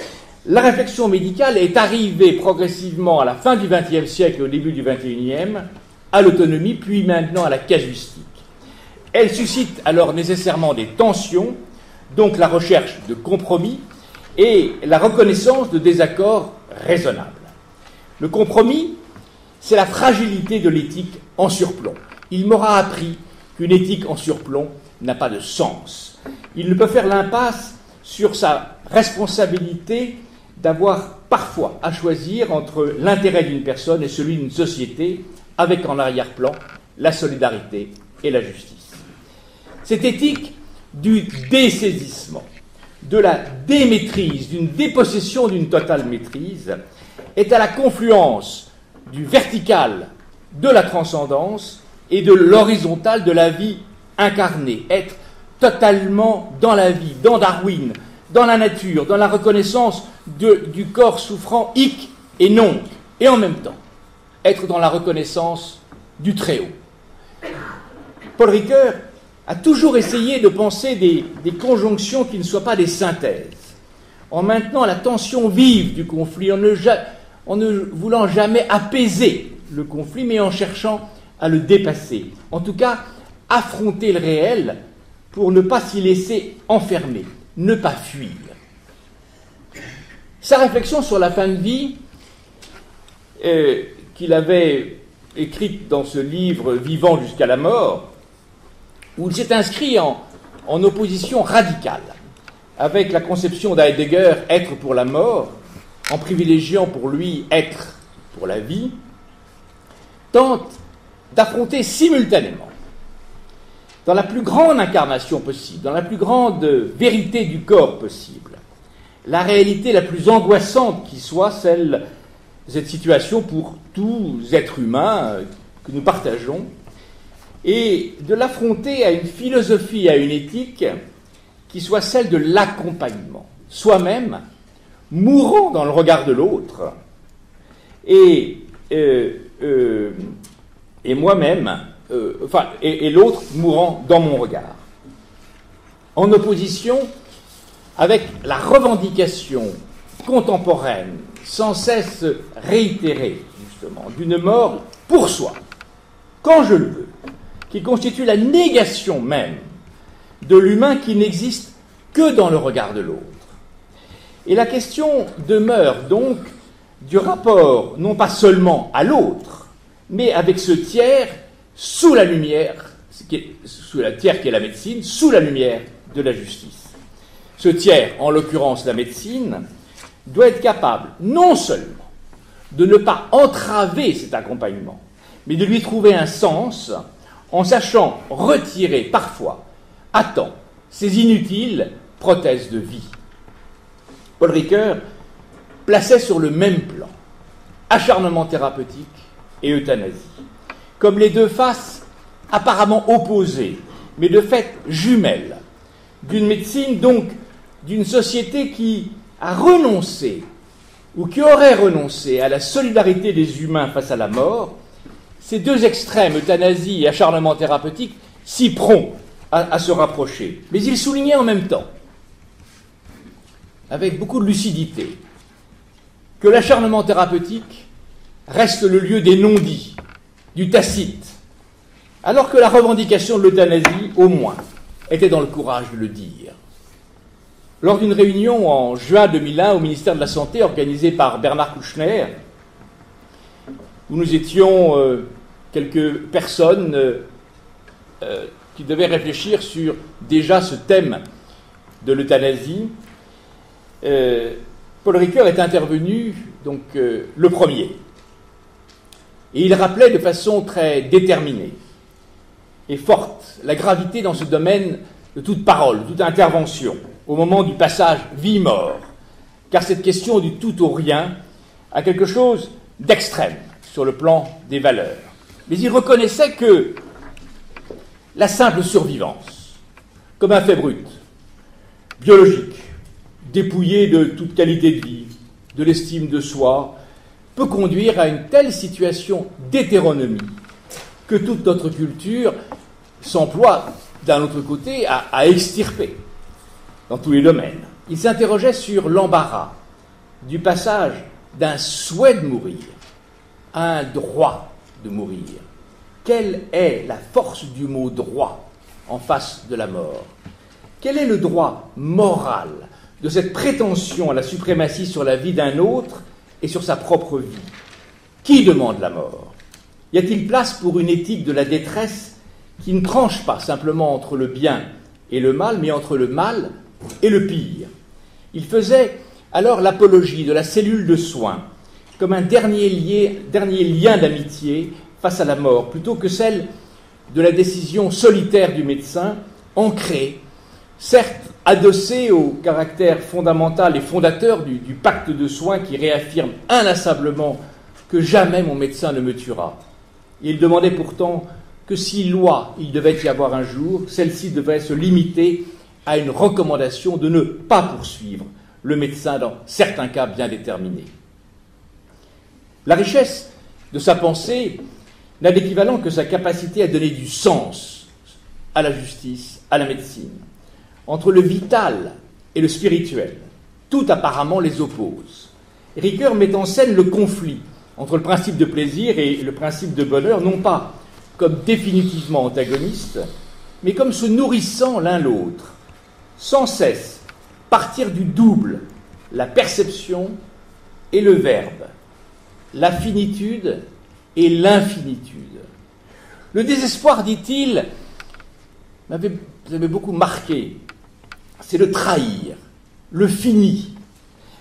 la réflexion médicale est arrivée progressivement à la fin du XXe siècle et au début du XXIe à l'autonomie, puis maintenant à la casuistique. Elle suscite alors nécessairement des tensions, donc la recherche de compromis et la reconnaissance de désaccords raisonnables. Le compromis, c'est la fragilité de l'éthique en surplomb. Il m'aura appris qu'une éthique en surplomb n'a pas de sens. Il ne peut faire l'impasse sur sa responsabilité d'avoir parfois à choisir entre l'intérêt d'une personne et celui d'une société, avec en arrière-plan la solidarité et la justice. Cette éthique du dessaisissement, de la démaîtrise, d'une dépossession d'une totale maîtrise, est à la confluence du vertical de la transcendance et de l'horizontal de la vie incarnée, être totalement dans la vie, dans Darwin, dans la nature, dans la reconnaissance du corps souffrant hic et nunc, et en même temps, être dans la reconnaissance du Très-Haut. Paul Ricoeur a toujours essayé de penser des conjonctions qui ne soient pas des synthèses, en maintenant la tension vive du conflit, en ne voulant jamais apaiser le conflit, mais en cherchant à le dépasser. En tout cas, affronter le réel pour ne pas s'y laisser enfermer, ne pas fuir. Sa réflexion sur la fin de vie, qu'il avait écrite dans ce livre « Vivant jusqu'à la mort », où il s'est inscrit en opposition radicale avec la conception d'Heidegger « être pour la mort », en privilégiant pour lui « être pour la vie », tente d'affronter simultanément, dans la plus grande incarnation possible, dans la plus grande vérité du corps possible, la réalité la plus angoissante qui soit, celle de cette situation pour tous êtres humains que nous partageons, et de l'affronter à une philosophie, à une éthique qui soit celle de l'accompagnement. Soi-même, mourant dans le regard de l'autre, et moi-même, et l'autre mourant dans mon regard. En opposition avec la revendication contemporaine, sans cesse réitérée, justement, d'une mort pour soi, quand je le veux, qui constitue la négation même de l'humain qui n'existe que dans le regard de l'autre. Et la question demeure donc du rapport, non pas seulement à l'autre, mais avec ce tiers sous la lumière, sous la tiers qui est la médecine, sous la lumière de la justice. Ce tiers, en l'occurrence la médecine, doit être capable non seulement de ne pas entraver cet accompagnement, mais de lui trouver un sens, en sachant retirer parfois, à temps, ces inutiles prothèses de vie. Paul Ricoeur plaçait sur le même plan acharnement thérapeutique et euthanasie, comme les deux faces apparemment opposées, mais de fait jumelles, d'une médecine donc d'une société qui a renoncé, ou qui aurait renoncé à la solidarité des humains face à la mort. Ces deux extrêmes, euthanasie et acharnement thérapeutique, si prompts à se rapprocher. Mais il soulignait en même temps, avec beaucoup de lucidité, que l'acharnement thérapeutique reste le lieu des non-dits, du tacite, alors que la revendication de l'euthanasie, au moins, était dans le courage de le dire. Lors d'une réunion en juin 2001 au ministère de la Santé, organisée par Bernard Kouchner, où nous étions quelques personnes qui devaient réfléchir sur déjà ce thème de l'euthanasie, Paul Ricoeur est intervenu donc, le premier. Et il rappelait de façon très déterminée est forte, la gravité dans ce domaine de toute parole, de toute intervention, au moment du passage vie-mort, car cette question du tout au rien a quelque chose d'extrême sur le plan des valeurs. Mais il reconnaissait que la simple survivance, comme un fait brut, biologique, dépouillé de toute qualité de vie, de l'estime de soi, peut conduire à une telle situation d'hétéronomie que toute notre culture s'emploie, d'un autre côté, à extirper dans tous les domaines. Il s'interrogeait sur l'embarras du passage d'un souhait de mourir à un droit de mourir. Quelle est la force du mot « droit » en face de la mort? Quel est le droit moral de cette prétention à la suprématie sur la vie d'un autre et sur sa propre vie? Qui demande la mort? Y a-t-il place pour une éthique de la détresse qui ne tranche pas simplement entre le bien et le mal, mais entre le mal et le pire? Il faisait alors l'apologie de la cellule de soins comme un dernier lien d'amitié face à la mort, plutôt que celle de la décision solitaire du médecin, ancrée, certes adossée au caractère fondamental et fondateur du pacte de soins qui réaffirme inlassablement que jamais mon médecin ne me tuera. Il demandait pourtant que si loi il devait y avoir un jour, celle-ci devait se limiter à une recommandation de ne pas poursuivre le médecin dans certains cas bien déterminés. La richesse de sa pensée n'a d'équivalent que sa capacité à donner du sens à la justice, à la médecine. Entre le vital et le spirituel, tout apparemment les oppose. Ricoeur met en scène le conflit entre le principe de plaisir et le principe de bonheur, non pas comme définitivement antagonistes, mais comme se nourrissant l'un l'autre, sans cesse partir du double, la perception et le verbe, la finitude et l'infinitude. Le désespoir, dit-il, m'avait beaucoup marqué, c'est le trahir, le fini,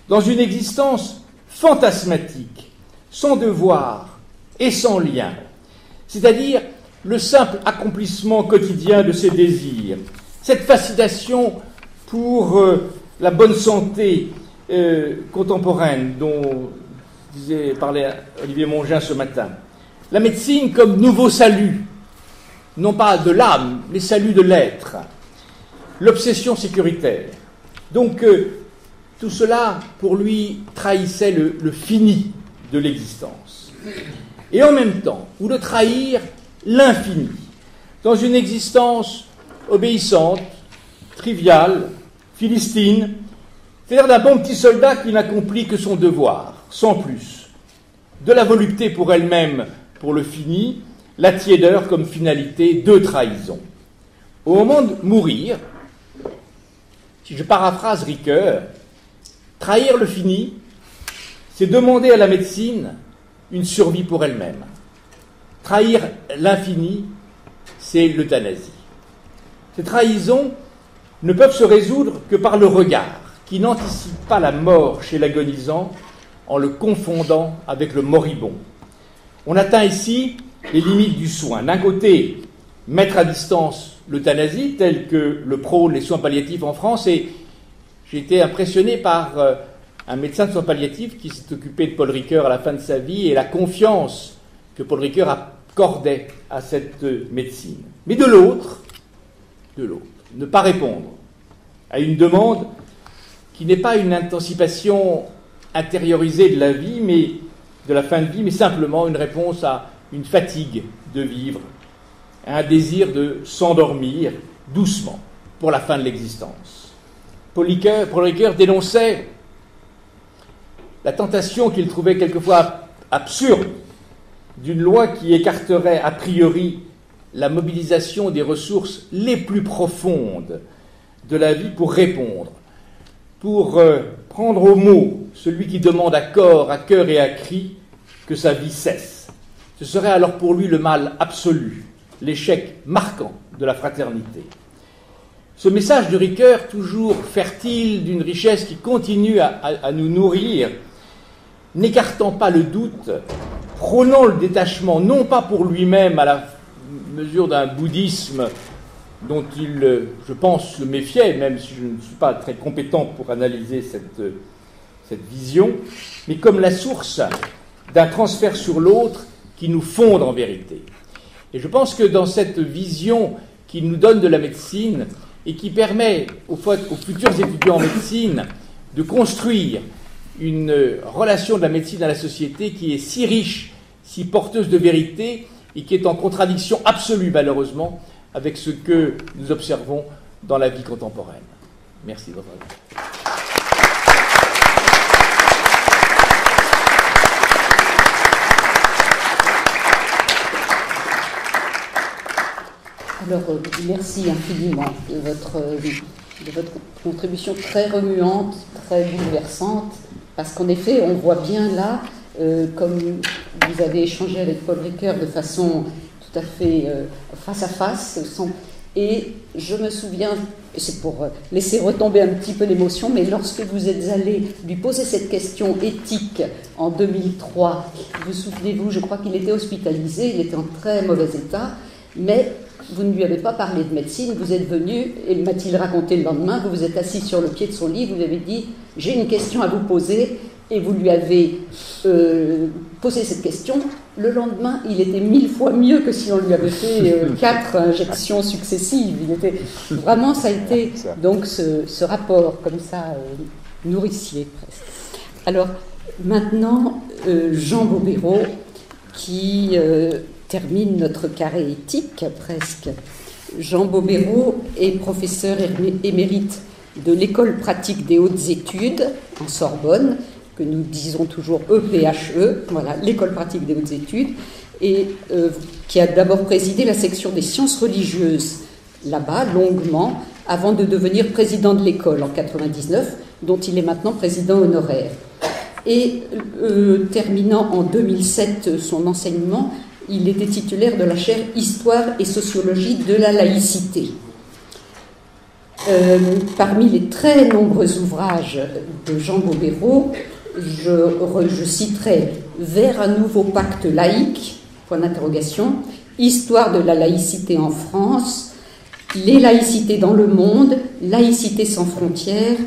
dans une existence fantasmatique, sans devoir et sans lien, c'est-à-dire le simple accomplissement quotidien de ses désirs, cette fascination pour la bonne santé contemporaine dont parlait Olivier Mongin ce matin. La médecine comme nouveau salut, non pas de l'âme, mais salut de l'être. L'obsession sécuritaire. Donc tout cela, pour lui, trahissait le fini de l'existence. Et en même temps, ou de trahir l'infini, dans une existence obéissante, triviale, philistine, c'est-à-dire d'un bon petit soldat qui n'accomplit que son devoir, sans plus. De la volupté pour elle-même, pour le fini, la tiédeur comme finalité de trahison. Au moment de mourir, si je paraphrase Ricoeur, trahir le fini, c'est demander à la médecine une survie pour elle-même. Trahir l'infini, c'est l'euthanasie. Ces trahisons ne peuvent se résoudre que par le regard, qui n'anticipe pas la mort chez l'agonisant, en le confondant avec le moribond. On atteint ici les limites du soin. D'un côté, mettre à distance l'euthanasie, telle que le prônent les soins palliatifs en France, et j'ai été impressionné par un médecin de soins palliatifs qui s'est occupé de Paul Ricoeur à la fin de sa vie, et la confiance que Paul Ricoeur accordait à cette médecine. Mais de l'autre, ne pas répondre à une demande qui n'est pas une anticipation intériorisée de la vie, mais de la fin de vie, mais simplement une réponse à une fatigue de vivre, un désir de s'endormir doucement pour la fin de l'existence. Paul Ricoeur dénonçait la tentation qu'il trouvait quelquefois absurde d'une loi qui écarterait a priori la mobilisation des ressources les plus profondes de la vie pour répondre, pour prendre au mot celui qui demande à corps, à cœur et à cri que sa vie cesse. Ce serait alors pour lui le mal absolu, l'échec marquant de la fraternité. Ce message de Ricoeur, toujours fertile d'une richesse qui continue à nous nourrir, n'écartant pas le doute, prônant le détachement, non pas pour lui-même à la mesure d'un bouddhisme dont il, je pense, se méfiait, même si je ne suis pas très compétent pour analyser cette vision, mais comme la source d'un transfert sur l'autre qui nous fonde en vérité. Et je pense que dans cette vision qui nous donne de la médecine et qui permet aux futurs étudiants en médecine de construire une relation de la médecine à la société qui est si riche, si porteuse de vérité et qui est en contradiction absolue, malheureusement, avec ce que nous observons dans la vie contemporaine. Merci de votre attention. Alors, merci infiniment de votre contribution très remuante, très bouleversante, parce qu'en effet, on voit bien là, comme vous avez échangé avec Paul Ricoeur de façon tout à fait face à face, et je me souviens, c'est pour laisser retomber un petit peu l'émotion, mais lorsque vous êtes allé lui poser cette question éthique en 2003, vous souvenez-vous, je crois qu'il était hospitalisé, il était en très mauvais état, mais vous ne lui avez pas parlé de médecine, vous êtes venu, et m'a-t-il raconté le lendemain, vous vous êtes assis sur le pied de son lit, vous lui avez dit « j'ai une question à vous poser », et vous lui avez posé cette question. Le lendemain, il était 1000 fois mieux que si on lui avait fait 4 injections successives. Il était... Vraiment, ça a été donc ce rapport comme ça, nourricier presque. Alors, maintenant, Jean Baubérot, qui... termine notre carré éthique, presque. Jean Baubérot est professeur émérite de l'École pratique des hautes études, en Sorbonne, que nous disons toujours EPHE, voilà, l'École pratique des hautes études, et qui a d'abord présidé la section des sciences religieuses, là-bas, longuement, avant de devenir président de l'école en 1999, dont il est maintenant président honoraire. Et terminant en 2007 son enseignement, il était titulaire de la chaire Histoire et sociologie de la laïcité. Parmi les très nombreux ouvrages de Jean Baubérot, je citerai « Vers un nouveau pacte laïque », Histoire de la laïcité en France, Les laïcités dans le monde, Laïcité sans frontières,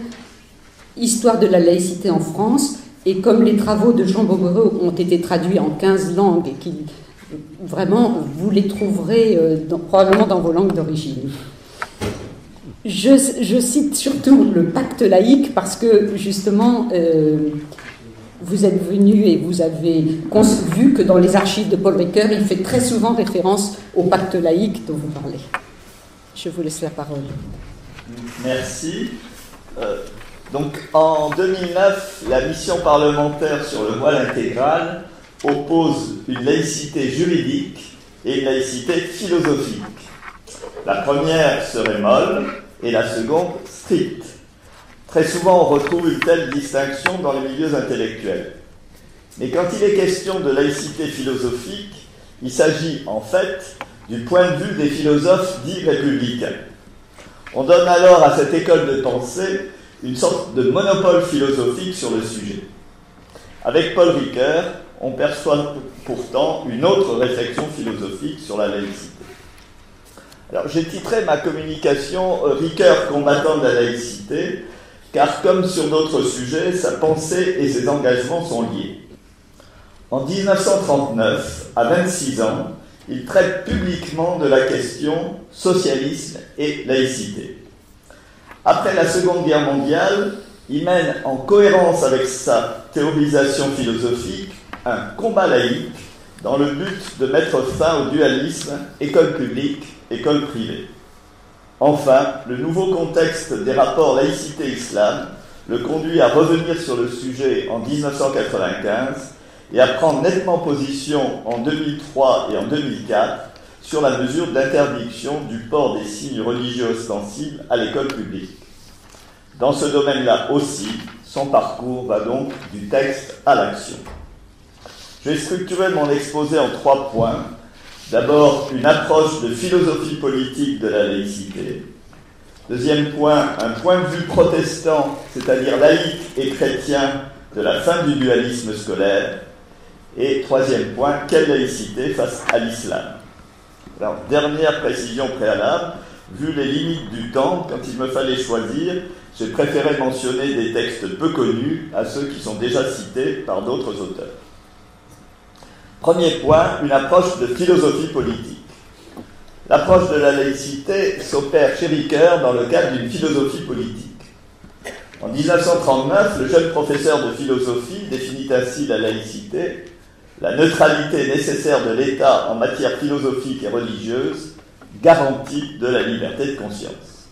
Histoire de la laïcité en France, et comme les travaux de Jean Baubérot ont été traduits en 15 langues et qui... Vraiment, vous les trouverez probablement dans vos langues d'origine. Je cite surtout le pacte laïque parce que, justement, vous êtes venu et vous avez vu que dans les archives de Paul Ricoeur, il fait très souvent référence au pacte laïque dont vous parlez. Je vous laisse la parole. Merci. Donc, en 2009, la mission parlementaire sur le voile intégral oppose une laïcité juridique et une laïcité philosophique. La première serait molle et la seconde stricte. Très souvent, on retrouve une telle distinction dans les milieux intellectuels. Mais quand il est question de laïcité philosophique, il s'agit en fait du point de vue des philosophes dits républicains. On donne alors à cette école de pensée une sorte de monopole philosophique sur le sujet. Avec Paul Ricoeur, on perçoit pourtant une autre réflexion philosophique sur la laïcité. Alors, j'ai titré ma communication « Ricoeur, combattant de la laïcité », car comme sur d'autres sujets, sa pensée et ses engagements sont liés. En 1939, à 26 ans, il traite publiquement de la question « socialisme et laïcité ». Après la Seconde Guerre mondiale, il mène en cohérence avec sa théorisation philosophique un combat laïque dans le but de mettre fin au dualisme école publique, école privée. Enfin, le nouveau contexte des rapports laïcité-islam le conduit à revenir sur le sujet en 1995 et à prendre nettement position en 2003 et en 2004 sur la mesure d'interdiction du port des signes religieux ostensibles à l'école publique. Dans ce domaine-là aussi, son parcours va donc du texte à l'action. J'ai structuré mon exposé en 3 points. D'abord, une approche de philosophie politique de la laïcité. Deuxième point, un point de vue protestant, c'est-à-dire laïque et chrétien, de la fin du dualisme scolaire. Et troisième point, quelle laïcité face à l'islam. Alors, dernière précision préalable, vu les limites du temps, quand il me fallait choisir, j'ai préféré mentionner des textes peu connus à ceux qui sont déjà cités par d'autres auteurs. Premier point, une approche de philosophie politique. L'approche de la laïcité s'opère chez Ricoeur dans le cadre d'une philosophie politique. En 1939, le jeune professeur de philosophie définit ainsi la laïcité, la neutralité nécessaire de l'État en matière philosophique et religieuse, garantie de la liberté de conscience.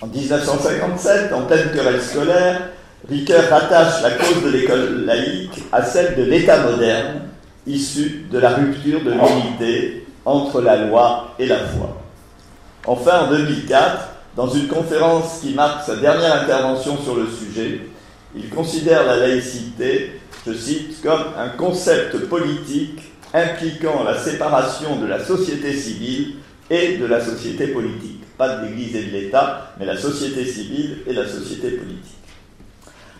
En 1957, en pleine querelle scolaire, Ricoeur rattache la cause de l'école laïque à celle de l'État moderne, issue de la rupture de l'unité entre la loi et la foi. Enfin, en 2004, dans une conférence qui marque sa dernière intervention sur le sujet, il considère la laïcité, je cite, comme un concept politique impliquant la séparation de la société civile et de la société politique. Pas de l'Église et de l'État, mais la société civile et la société politique.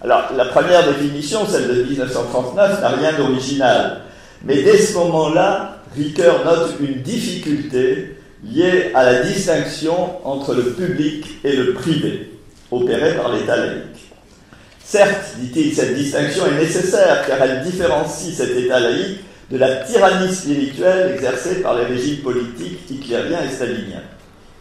Alors, la première définition, celle de 1939, n'a rien d'original. Mais dès ce moment-là, Ricoeur note une difficulté liée à la distinction entre le public et le privé, opérée par l'État laïque. Certes, dit-il, cette distinction est nécessaire, car elle différencie cet État laïque de la tyrannie spirituelle exercée par les régimes politiques hitlériens et staliniens.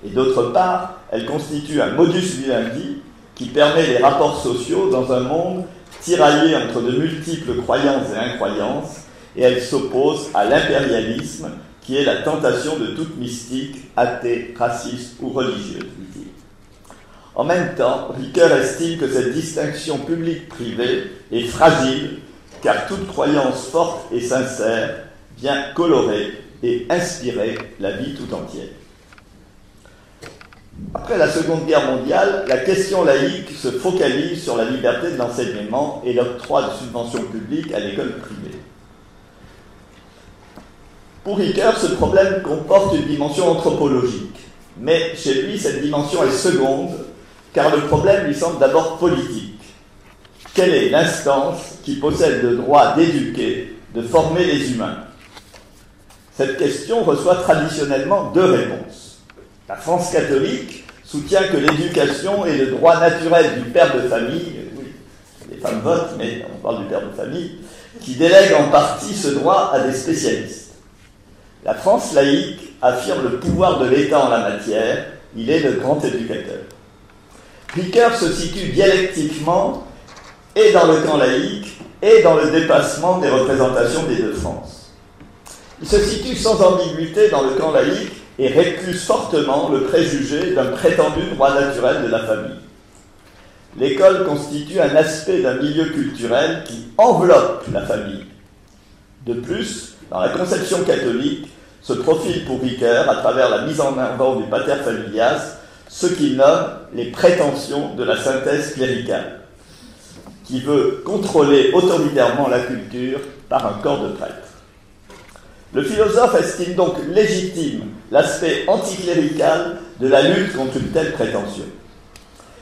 Et d'autre part, elle constitue un modus vivendi qui permet les rapports sociaux dans un monde tiraillé entre de multiples croyances et incroyances, et elle s'oppose à l'impérialisme qui est la tentation de toute mystique, athée, raciste ou religieuse, dit-il. En même temps, Ricoeur estime que cette distinction publique-privée est fragile, car toute croyance forte et sincère vient colorer et inspirer la vie tout entière. Après la Seconde Guerre mondiale, la question laïque se focalise sur la liberté de l'enseignement et l'octroi de subventions publiques à l'école privée. Pour Ricoeur, ce problème comporte une dimension anthropologique. Mais chez lui, cette dimension est seconde, car le problème lui semble d'abord politique. Quelle est l'instance qui possède le droit d'éduquer, de former les humains? Cette question reçoit traditionnellement deux réponses. La France catholique soutient que l'éducation est le droit naturel du père de famille, oui, les femmes votent, mais on parle du père de famille, qui délègue en partie ce droit à des spécialistes. La France laïque affirme le pouvoir de l'État en la matière, il est le grand éducateur. Ricoeur se situe dialectiquement et dans le camp laïque et dans le dépassement des représentations des deux France. Il se situe sans ambiguïté dans le camp laïque et récuse fortement le préjugé d'un prétendu droit naturel de la famille. L'école constitue un aspect d'un milieu culturel qui enveloppe la famille. De plus, dans la conception catholique, se profile pour Ricoeur, à travers la mise en avant du pater familias, ce qu'il nomme les prétentions de la synthèse cléricale, qui veut contrôler autoritairement la culture par un corps de prêtres. Le philosophe estime donc légitime l'aspect anticlérical de la lutte contre une telle prétention.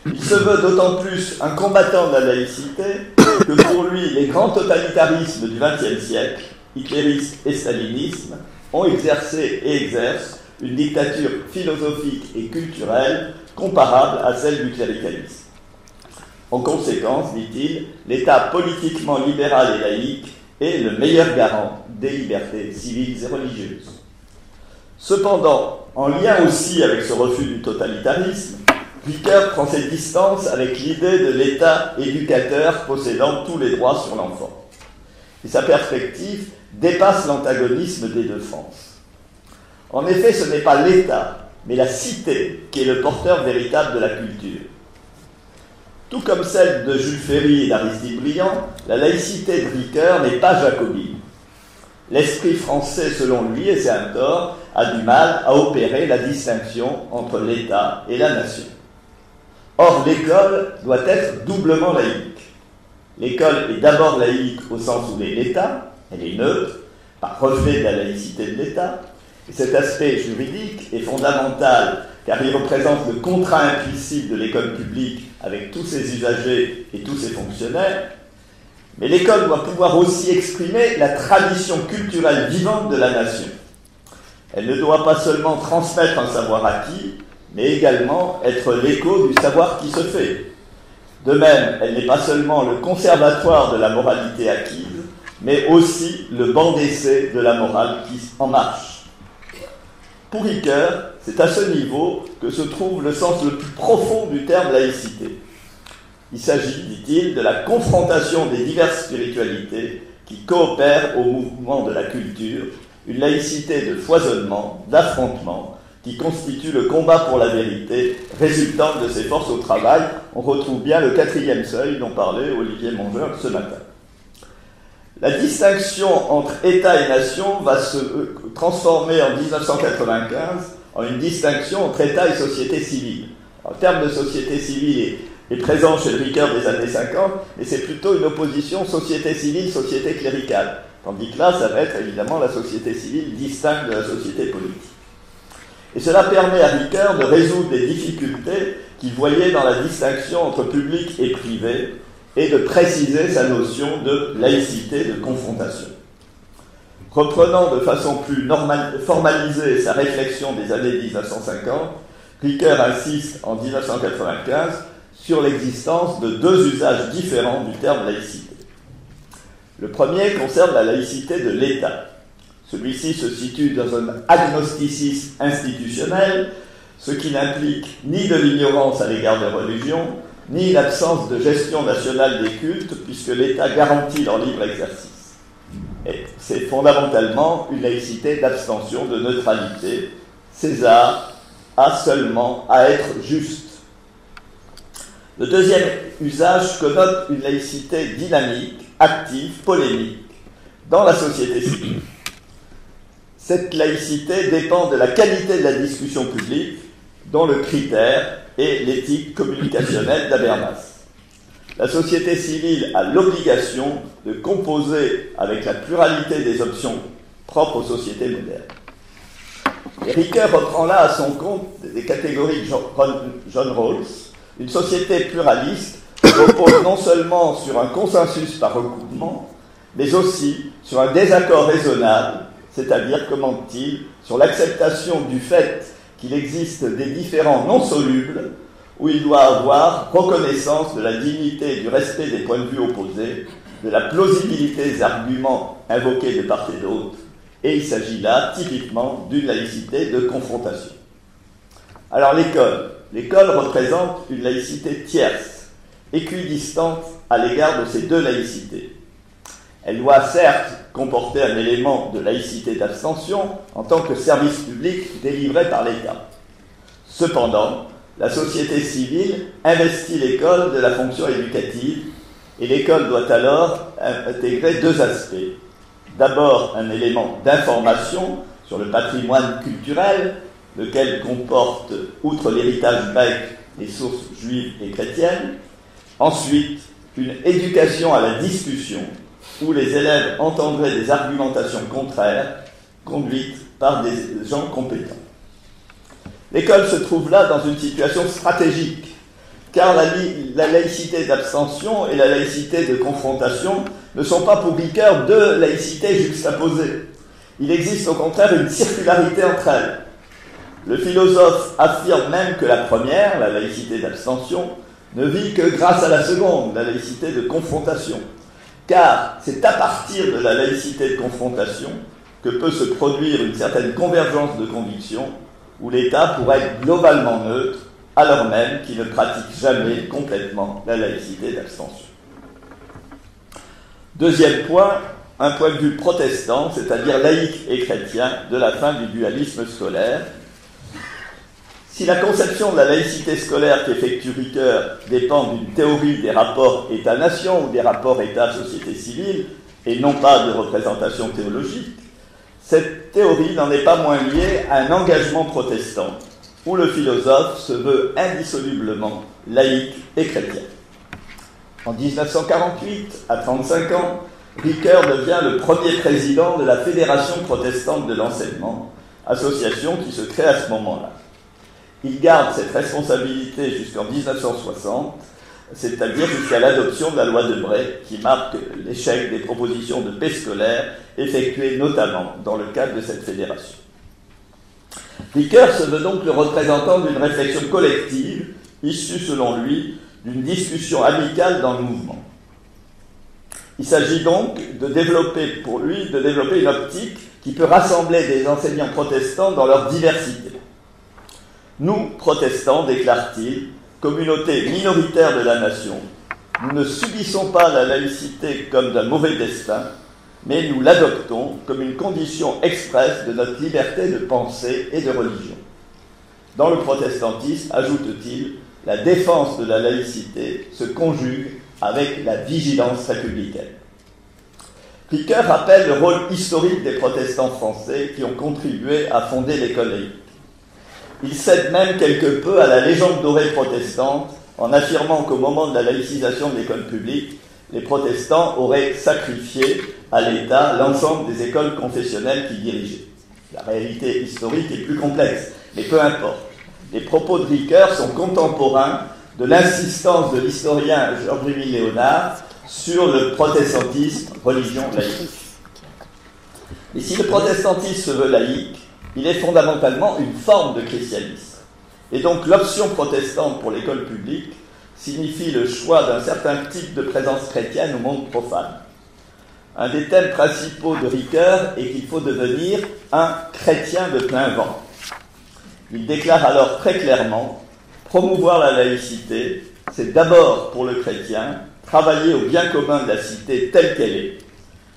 Il se veut d'autant plus un combattant de la laïcité que pour lui, les grands totalitarismes du XXe siècle, hitlérisme et stalinisme, ont exercé et exercent une dictature philosophique et culturelle comparable à celle du cléricalisme. En conséquence, dit-il, l'État politiquement libéral et laïque est le meilleur garant des libertés civiles et religieuses. Cependant, en lien aussi avec ce refus du totalitarisme, Ricoeur prend ses distances avec l'idée de l'État éducateur possédant tous les droits sur l'enfant. Et sa perspective dépasse l'antagonisme des deux France. En effet, ce n'est pas l'État, mais la cité qui est le porteur véritable de la culture. Tout comme celle de Jules Ferry et d'Aristide Briand, la laïcité de Ricoeur n'est pas jacobine. L'esprit français, selon lui, et c'est un tort, a du mal à opérer la distinction entre l'État et la nation. Or, l'école doit être doublement laïque. L'école est d'abord laïque au sens où est l'État, elle est neutre, par reflet de la laïcité de l'État. Et cet aspect juridique est fondamental car il représente le contrat implicite de l'école publique avec tous ses usagers et tous ses fonctionnaires. Mais l'école doit pouvoir aussi exprimer la tradition culturelle vivante de la nation. Elle ne doit pas seulement transmettre un savoir acquis, mais également être l'écho du savoir qui se fait. De même, elle n'est pas seulement le conservatoire de la moralité acquise, mais aussi le banc d'essai de la morale qui en marche. Pour Ricoeur, c'est à ce niveau que se trouve le sens le plus profond du terme laïcité. Il s'agit, dit-il, de la confrontation des diverses spiritualités qui coopèrent au mouvement de la culture, une laïcité de foisonnement, d'affrontement, qui constitue le combat pour la vérité résultant de ses forces au travail. On retrouve bien le quatrième seuil dont parlait Olivier Mongin ce matin. La distinction entre État et nation va se transformer en 1995 en une distinction entre État et société civile. En termes de société civile est présent chez Ricoeur des années 50, mais c'est plutôt une opposition société civile-société cléricale. Tandis que là, ça va être évidemment la société civile distincte de la société politique. Et cela permet à Ricoeur de résoudre des difficultés qu'il voyait dans la distinction entre public et privé et de préciser sa notion de laïcité de confrontation. Reprenant de façon plus formalisée sa réflexion des années 1950, Ricoeur insiste en 1995 sur l'existence de deux usages différents du terme laïcité. Le premier concerne la laïcité de l'État. Celui-ci se situe dans un agnosticisme institutionnel, ce qui n'implique ni de l'ignorance à l'égard des religions, ni l'absence de gestion nationale des cultes, puisque l'État garantit leur libre exercice. Et c'est fondamentalement une laïcité d'abstention, de neutralité. César a seulement à être juste. Le deuxième usage connote une laïcité dynamique, active, polémique, dans la société civile. Cette laïcité dépend de la qualité de la discussion publique, dont le critère est l'éthique communicationnelle d'Habermas. La société civile a l'obligation de composer avec la pluralité des options propres aux sociétés modernes. Et Ricoeur reprend là à son compte des catégories de John Rawls, une société pluraliste repose non seulement sur un consensus par recoupement, mais aussi sur un désaccord raisonnable, c'est-à-dire, commente-t-il, sur l'acceptation du fait qu'il existe des différends non solubles, où il doit avoir reconnaissance de la dignité et du respect des points de vue opposés, de la plausibilité des arguments invoqués de part et d'autre, et il s'agit là, typiquement, d'une laïcité de confrontation. Alors l'école. L'école représente une laïcité tierce, équidistante à l'égard de ces deux laïcités. Elle doit certes comporter un élément de laïcité d'abstention en tant que service public délivré par l'État. Cependant, la société civile investit l'école de la fonction éducative et l'école doit alors intégrer deux aspects. D'abord, un élément d'information sur le patrimoine culturel, lequel comporte, outre l'héritage grec, les sources juives et chrétiennes. Ensuite, une éducation à la discussion, où les élèves entendraient des argumentations contraires conduites par des gens compétents. L'école se trouve là dans une situation stratégique, car la laïcité d'abstention et la laïcité de confrontation ne sont pas pour Ricoeur deux laïcités juxtaposées. Il existe au contraire une circularité entre elles. Le philosophe affirme même que la première, la laïcité d'abstention, ne vit que grâce à la seconde, la laïcité de confrontation. Car c'est à partir de la laïcité de confrontation que peut se produire une certaine convergence de convictions où l'État pourrait être globalement neutre, alors même qu'il ne pratique jamais complètement la laïcité d'abstention. Deuxième point, un point de vue protestant, c'est-à-dire laïque et chrétien, de la fin du dualisme scolaire. Si la conception de la laïcité scolaire qu'effectue Ricoeur dépend d'une théorie des rapports État-nation ou des rapports État-société civile, et non pas de représentation théologique, cette théorie n'en est pas moins liée à un engagement protestant, où le philosophe se veut indissolublement laïque et chrétien. En 1948, à 35 ans, Ricoeur devient le premier président de la Fédération protestante de l'enseignement, association qui se crée à ce moment-là. Il garde cette responsabilité jusqu'en 1960, c'est-à-dire jusqu'à l'adoption de la loi de Bray, qui marque l'échec des propositions de paix scolaire effectuées notamment dans le cadre de cette fédération. Ricoeur se veut donc le représentant d'une réflexion collective, issue selon lui d'une discussion amicale dans le mouvement. Il s'agit donc de développer, pour lui, une optique qui peut rassembler des enseignants protestants dans leur diversité. Nous, protestants, déclare-t-il, communauté minoritaire de la nation, nous ne subissons pas la laïcité comme d'un mauvais destin, mais nous l'adoptons comme une condition expresse de notre liberté de pensée et de religion. Dans le protestantisme, ajoute-t-il, la défense de la laïcité se conjugue avec la vigilance républicaine. Ricoeur rappelle le rôle historique des protestants français qui ont contribué à fonder l'école laïque. Il cède même quelque peu à la légende dorée protestante en affirmant qu'au moment de la laïcisation de l'école publique, les protestants auraient sacrifié à l'État l'ensemble des écoles confessionnelles qu'ils dirigeaient. La réalité historique est plus complexe, mais peu importe. Les propos de Ricoeur sont contemporains de l'insistance de l'historien Georges-Louis Léonard sur le protestantisme, religion laïque. Et si le protestantisme se veut laïque, il est fondamentalement une forme de christianisme. Et donc l'option protestante pour l'école publique signifie le choix d'un certain type de présence chrétienne au monde profane. Un des thèmes principaux de Ricoeur est qu'il faut devenir un chrétien de plein vent. Il déclare alors très clairement « Promouvoir la laïcité, c'est d'abord pour le chrétien travailler au bien commun de la cité telle qu'elle est.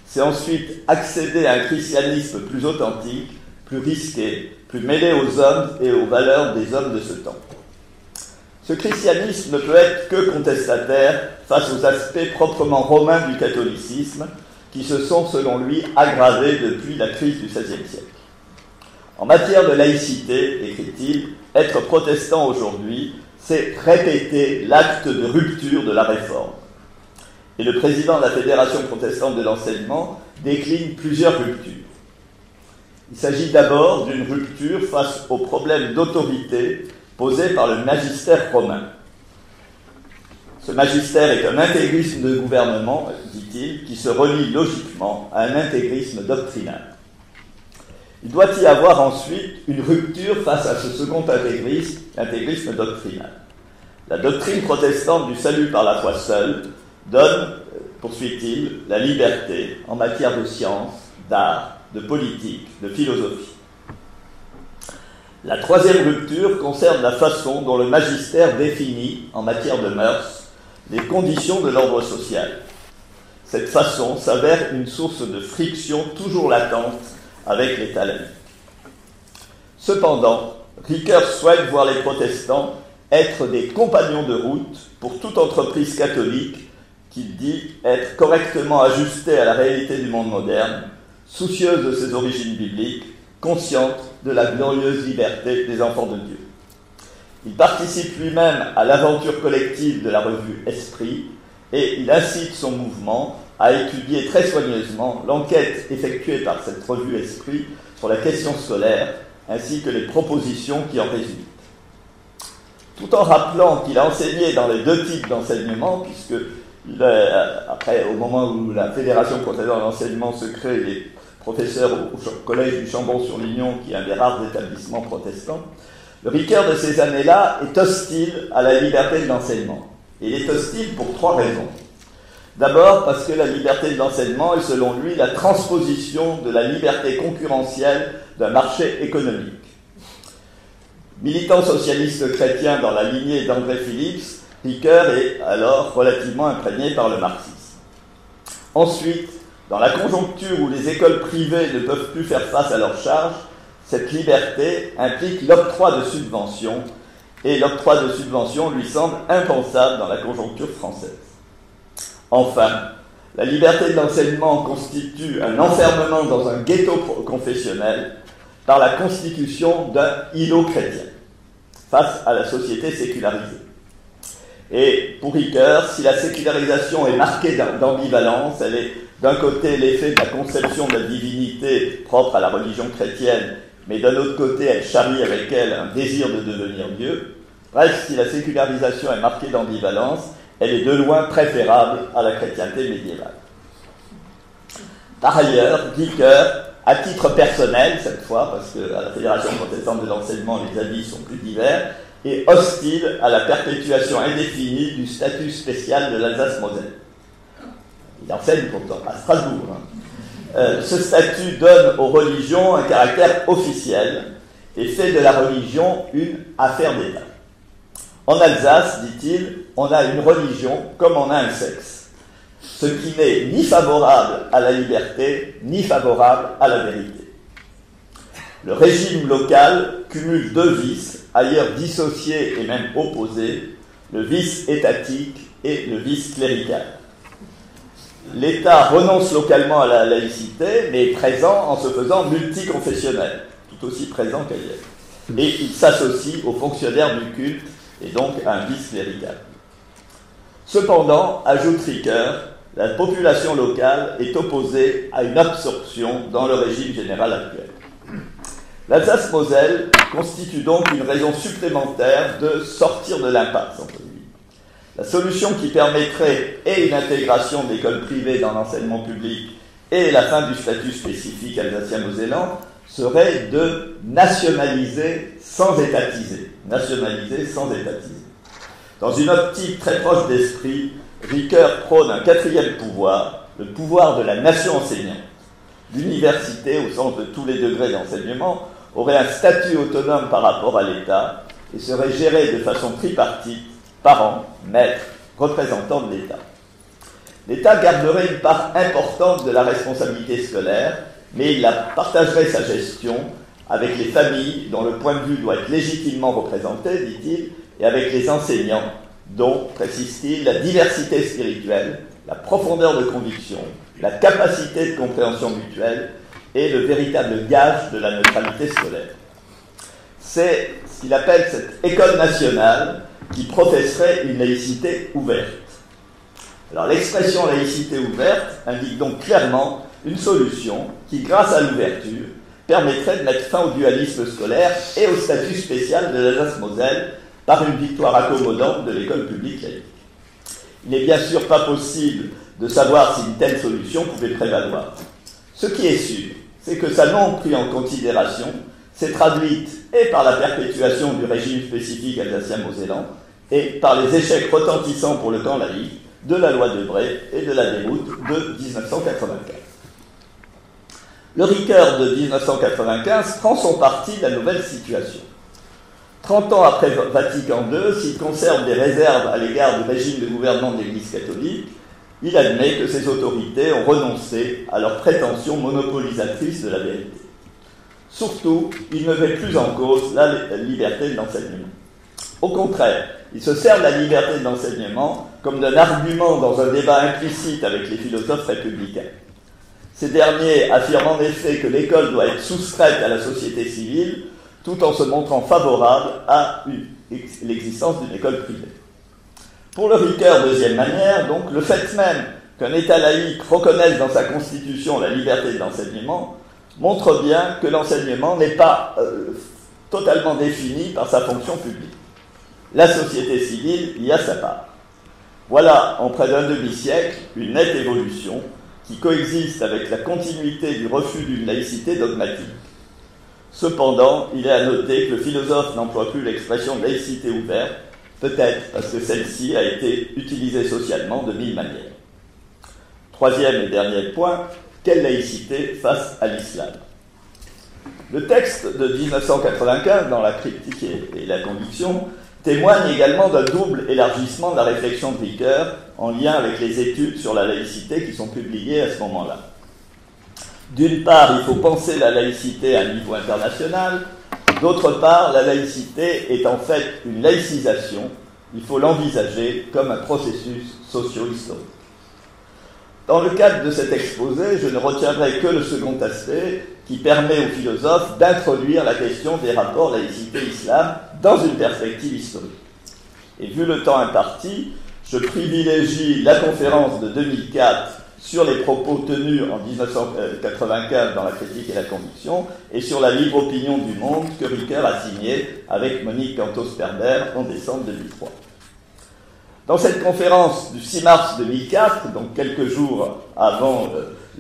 C'est ensuite accéder à un christianisme plus authentique, plus risqué, plus mêlé aux hommes et aux valeurs des hommes de ce temps. » Ce christianisme ne peut être que contestataire face aux aspects proprement romains du catholicisme qui se sont, selon lui, aggravés depuis la crise du XVIe siècle. En matière de laïcité, écrit-il, être protestant aujourd'hui, c'est répéter l'acte de rupture de la réforme. Et le président de la Fédération protestante de l'enseignement décline plusieurs ruptures. Il s'agit d'abord d'une rupture face aux problèmes d'autorité posés par le magistère romain. Ce magistère est un intégrisme de gouvernement, dit-il, qui se relie logiquement à un intégrisme doctrinal. Il doit y avoir ensuite une rupture face à ce second intégrisme, l'intégrisme doctrinal. La doctrine protestante du salut par la foi seule donne, poursuit-il, la liberté en matière de science, d'art, de politique, de philosophie. La troisième rupture concerne la façon dont le magistère définit, en matière de mœurs, les conditions de l'ordre social. Cette façon s'avère une source de friction toujours latente avec l'État laïque. Cependant, Ricoeur souhaite voir les protestants être des compagnons de route pour toute entreprise catholique qu'il dit être correctement ajustée à la réalité du monde moderne, soucieuse de ses origines bibliques, consciente de la glorieuse liberté des enfants de Dieu. Il participe lui-même à l'aventure collective de la revue Esprit et il incite son mouvement à étudier très soigneusement l'enquête effectuée par cette revue Esprit sur la question scolaire ainsi que les propositions qui en résultent. Tout en rappelant qu'il a enseigné dans les deux types d'enseignement, puisque après, au moment où la Fédération protestante de l'enseignement se crée, les professeur au collège du Chambon-sur-Lignon, qui est un des rares établissements protestants, le Ricoeur de ces années-là est hostile à la liberté de l'enseignement. Il est hostile pour trois raisons. D'abord, parce que la liberté de l'enseignement est, selon lui, la transposition de la liberté concurrentielle d'un marché économique. Militant socialiste chrétien dans la lignée d'André Phillips, Ricoeur est alors relativement imprégné par le marxisme. Ensuite, dans la conjoncture où les écoles privées ne peuvent plus faire face à leurs charges, cette liberté implique l'octroi de subventions, et l'octroi de subventions lui semble impensable dans la conjoncture française. Enfin, la liberté de l'enseignement constitue un enfermement dans un ghetto confessionnel par la constitution d'un îlot chrétien face à la société sécularisée. Et pour Ricoeur, si la sécularisation est marquée d'ambivalence, elle est d'un côté l'effet de la conception de la divinité propre à la religion chrétienne, mais d'un autre côté elle charrie avec elle un désir de devenir Dieu. Bref, si la sécularisation est marquée d'ambivalence, elle est de loin préférable à la chrétienté médiévale. Par ailleurs, Ricoeur à titre personnel cette fois, parce qu'à la Fédération protestante de l'enseignement, les avis sont plus divers, et hostile à la perpétuation indéfinie du statut spécial de l'Alsace-Moselle. Il enseigne pourtant à Strasbourg. Ce statut donne aux religions un caractère officiel et fait de la religion une affaire d'État. En Alsace, dit-il, on a une religion comme on a un sexe, ce qui n'est ni favorable à la liberté, ni favorable à la vérité. Le régime local cumule deux vices, ailleurs dissociés et même opposés, le vice étatique et le vice clérical. L'État renonce localement à la laïcité, mais est présent en se faisant multiconfessionnel, tout aussi présent qu'ailleurs. Et il s'associe aux fonctionnaires du culte, et donc à un vice clérical. Cependant, ajoute Ricoeur, la population locale est opposée à une absorption dans le régime général actuel. L'Alsace-Moselle constitue donc une raison supplémentaire de sortir de l'impasse. La solution qui permettrait et une intégration de l'école privée dans l'enseignement public et la fin du statut spécifique alsacien-mosellan serait de nationaliser sans étatiser. Nationaliser sans étatiser. Dans une optique très proche d'esprit, Ricoeur prône un quatrième pouvoir, le pouvoir de la nation enseignante. L'université, au sens de tous les degrés d'enseignement, aurait un statut autonome par rapport à l'État et serait gérée de façon tripartite, parents, maîtres, représentants de l'État. L'État garderait une part importante de la responsabilité scolaire, mais il la partagerait sa gestion avec les familles dont le point de vue doit être légitimement représenté, dit-il, et avec les enseignants, dont, précise-t-il, la diversité spirituelle, la profondeur de conviction, la capacité de compréhension mutuelle est le véritable gage de la neutralité scolaire. C'est ce qu'il appelle cette école nationale qui professerait une laïcité ouverte. Alors l'expression laïcité ouverte indique donc clairement une solution qui, grâce à l'ouverture, permettrait de mettre fin au dualisme scolaire et au statut spécial de l'Alsace-Moselle par une victoire accommodante de l'école publique laïque. Il n'est bien sûr pas possible de savoir si une telle solution pouvait prévaloir. Ce qui est sûr, c'est que sa non prise en considération s'est traduite et par la perpétuation du régime spécifique alsacien-mosellan et par les échecs retentissants pour le camp laïque de la loi de Bray et de la déroute de 1984. Le Ricoeur de 1995 prend son parti de la nouvelle situation. 30 ans après Vatican II, s'il conserve des réserves à l'égard du régime de gouvernement de l'Église catholique, il admet que ces autorités ont renoncé à leurs prétentions monopolisatrices de la vérité. Surtout, il ne met plus en cause la liberté de l'enseignement. Au contraire, il se sert de la liberté de l'enseignement comme d'un argument dans un débat implicite avec les philosophes républicains. Ces derniers affirment en effet que l'école doit être soustraite à la société civile, tout en se montrant favorable à l'existence d'une école privée. Pour le Ricoeur, deuxième manière, donc, le fait même qu'un État laïque reconnaisse dans sa constitution la liberté de l'enseignement montre bien que l'enseignement n'est pas totalement défini par sa fonction publique. La société civile y a sa part. Voilà, en près d'un demi-siècle, une nette évolution qui coexiste avec la continuité du refus d'une laïcité dogmatique. Cependant, il est à noter que le philosophe n'emploie plus l'expression de laïcité ouverte, peut-être parce que celle-ci a été utilisée socialement de mille manières. Troisième et dernier point, quelle laïcité face à l'islam? Le texte de 1995, dans La critique et la conviction, témoigne également d'un double élargissement de la réflexion de Ricoeur en lien avec les études sur la laïcité qui sont publiées à ce moment-là. D'une part, il faut penser la laïcité à un niveau international. D'autre part, la laïcité est en fait une laïcisation. Il faut l'envisager comme un processus socio-historique. Dans le cadre de cet exposé, je ne retiendrai que le second aspect qui permet aux philosophes d'introduire la question des rapports laïcité-islam dans une perspective historique. Et vu le temps imparti, je privilégie la conférence de 2004 sur les propos tenus en 1995 dans La critique et la conviction et sur la libre opinion du monde que Ricoeur a signée avec Monique Cantos-Perber en décembre 2003. Dans cette conférence du 6 mars 2004, donc quelques jours avant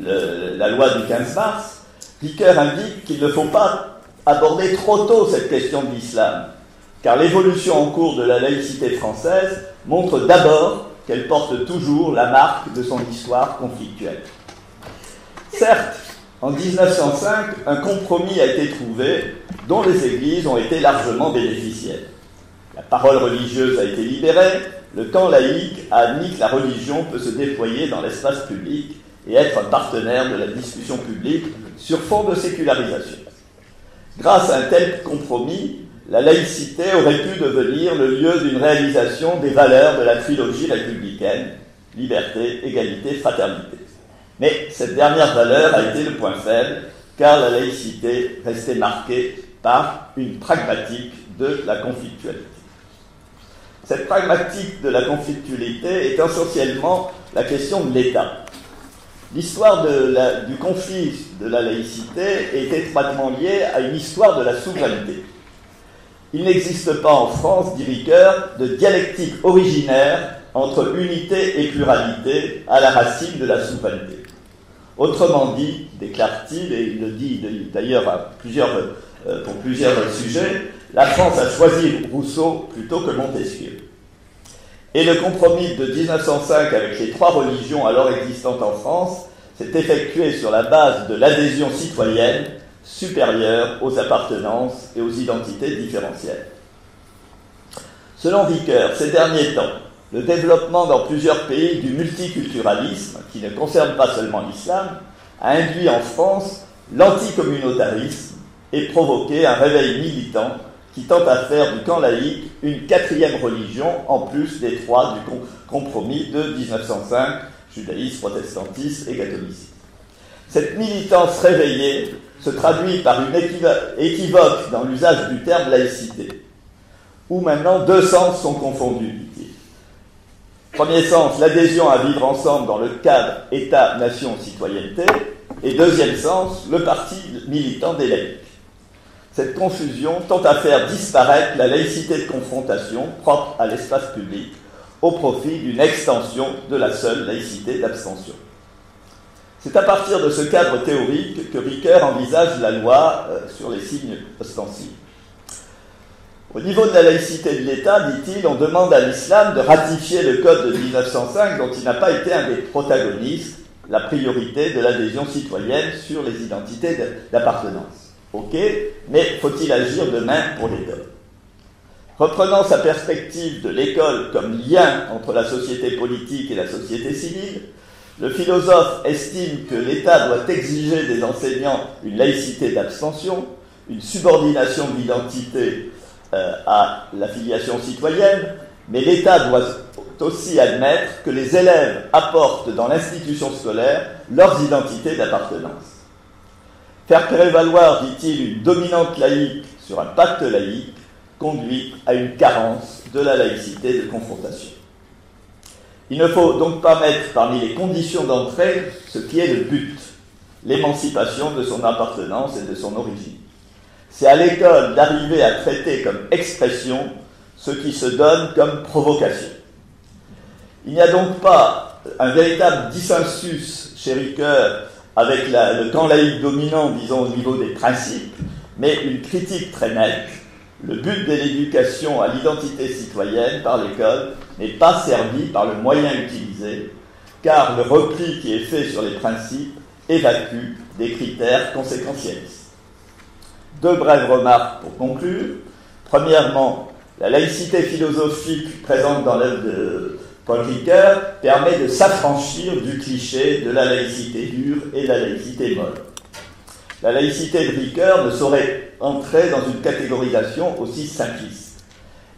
la loi du 15 mars, Ricoeur indique qu'il ne faut pas aborder trop tôt cette question de l'islam, car l'évolution en cours de la laïcité française montre d'abord qu'elle porte toujours la marque de son histoire conflictuelle. Certes, en 1905, un compromis a été trouvé dont les églises ont été largement bénéficiaires. La parole religieuse a été libérée, le camp laïque a admis que la religion peut se déployer dans l'espace public et être un partenaire de la discussion publique sur fond de sécularisation. Grâce à un tel compromis, la laïcité aurait pu devenir le lieu d'une réalisation des valeurs de la trilogie républicaine, liberté, égalité, fraternité. Mais cette dernière valeur a été le point faible, car la laïcité restait marquée par une pragmatique de la conflictualité. Cette pragmatique de la conflictualité est essentiellement la question de l'État. L'histoire du conflit de la laïcité est étroitement liée à une histoire de la souveraineté. Il n'existe pas en France, dit Ricoeur, de dialectique originaire entre unité et pluralité à la racine de la souveraineté. Autrement dit, déclare-t-il, et il le dit d'ailleurs pour plusieurs sujets, la France a choisi Rousseau plutôt que Montesquieu. Et le compromis de 1905 avec les trois religions alors existantes en France s'est effectué sur la base de l'adhésion citoyenne supérieure aux appartenances et aux identités différentielles. Selon Ricoeur, ces derniers temps, le développement dans plusieurs pays du multiculturalisme, qui ne concerne pas seulement l'islam, a induit en France l'anticommunautarisme et provoqué un réveil militant qui tente à faire du camp laïque une quatrième religion en plus des trois du compromis de 1905, judaïsme, protestantisme et catholicisme. Cette militance réveillée se traduit par une équivoque dans l'usage du terme laïcité, où maintenant deux sens sont confondus. Premier sens, l'adhésion à vivre ensemble dans le cadre État, nation, citoyenneté. Et deuxième sens, le parti militant des laïcs. Cette confusion tend à faire disparaître la laïcité de confrontation propre à l'espace public au profit d'une extension de la seule laïcité d'abstention. C'est à partir de ce cadre théorique que Ricoeur envisage la loi sur les signes ostensibles. Au niveau de la laïcité de l'État, dit-il, on demande à l'islam de ratifier le code de 1905 dont il n'a pas été un des protagonistes, la priorité de l'adhésion citoyenne sur les identités d'appartenance. Ok, mais faut-il agir de même pour les deux? Reprenant sa perspective de l'école comme lien entre la société politique et la société civile, le philosophe estime que l'État doit exiger des enseignants une laïcité d'abstention, une subordination de l'identité à l'affiliation citoyenne, mais l'État doit aussi admettre que les élèves apportent dans l'institution scolaire leurs identités d'appartenance. Faire prévaloir, dit-il, une dominante laïque sur un pacte laïque conduit à une carence de la laïcité de confrontation. Il ne faut donc pas mettre parmi les conditions d'entrée ce qui est le but, l'émancipation de son appartenance et de son origine. C'est à l'école d'arriver à traiter comme expression ce qui se donne comme provocation. Il n'y a donc pas un véritable dissensus chez Ricoeur avec le camp laïque dominant, disons, au niveau des principes, mais une critique très nette. Le but de l'éducation à l'identité citoyenne par l'école n'est pas servi par le moyen utilisé, car le repli qui est fait sur les principes évacue des critères conséquentialistes. Deux brèves remarques pour conclure. Premièrement, la laïcité philosophique présente dans l'œuvre de Paul Ricoeur permet de s'affranchir du cliché de la laïcité dure et de la laïcité molle. La laïcité de Ricoeur ne saurait entrer dans une catégorisation aussi simpliste.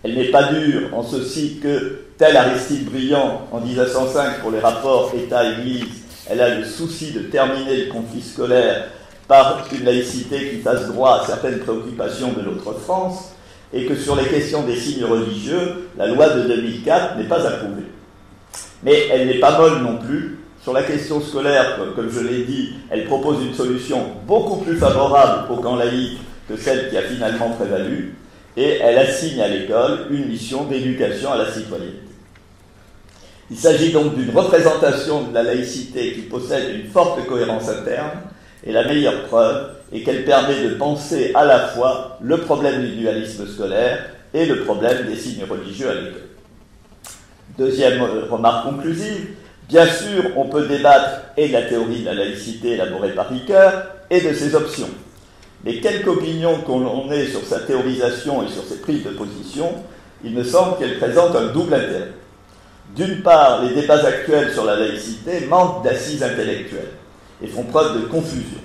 Elle n'est pas dure en ceci que, tel Aristide Briand en 1905 pour les rapports État-Église, elle a le souci de terminer le conflit scolaire par une laïcité qui fasse droit à certaines préoccupations de notre France, et que sur les questions des signes religieux, la loi de 2004 n'est pas approuvée. Mais elle n'est pas molle non plus. Sur la question scolaire, comme je l'ai dit, elle propose une solution beaucoup plus favorable au camp laïque que celle qui a finalement prévalu, et elle assigne à l'école une mission d'éducation à la citoyenneté. Il s'agit donc d'une représentation de la laïcité qui possède une forte cohérence interne, Et la meilleure preuve est qu'elle permet de penser à la fois le problème du dualisme scolaire et le problème des signes religieux à l'école. Deuxième remarque conclusive, bien sûr, on peut débattre et de la théorie de la laïcité élaborée par Ricoeur et de ses options. Mais quelque opinion qu'on ait sur sa théorisation et sur ses prises de position, il me semble qu'elle présente un double intérêt. D'une part, les débats actuels sur la laïcité manquent d'assises intellectuelles et font preuve de confusion.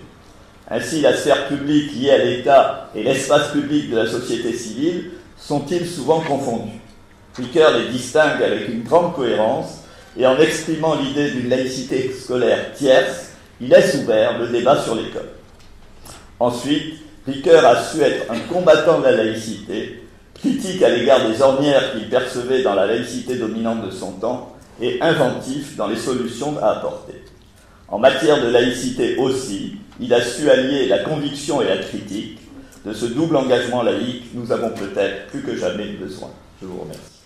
Ainsi, la sphère publique liée à l'État et l'espace public de la société civile sont-ils souvent confondus. Ricoeur les distingue avec une grande cohérence et en exprimant l'idée d'une laïcité scolaire tierce, il laisse ouvert le débat sur l'école. Ensuite, Ricoeur a su être un combattant de la laïcité, critique à l'égard des ornières qu'il percevait dans la laïcité dominante de son temps et inventif dans les solutions à apporter. En matière de laïcité aussi, il a su allier la conviction et la critique. De ce double engagement laïque, nous avons peut-être plus que jamais besoin. Je vous remercie.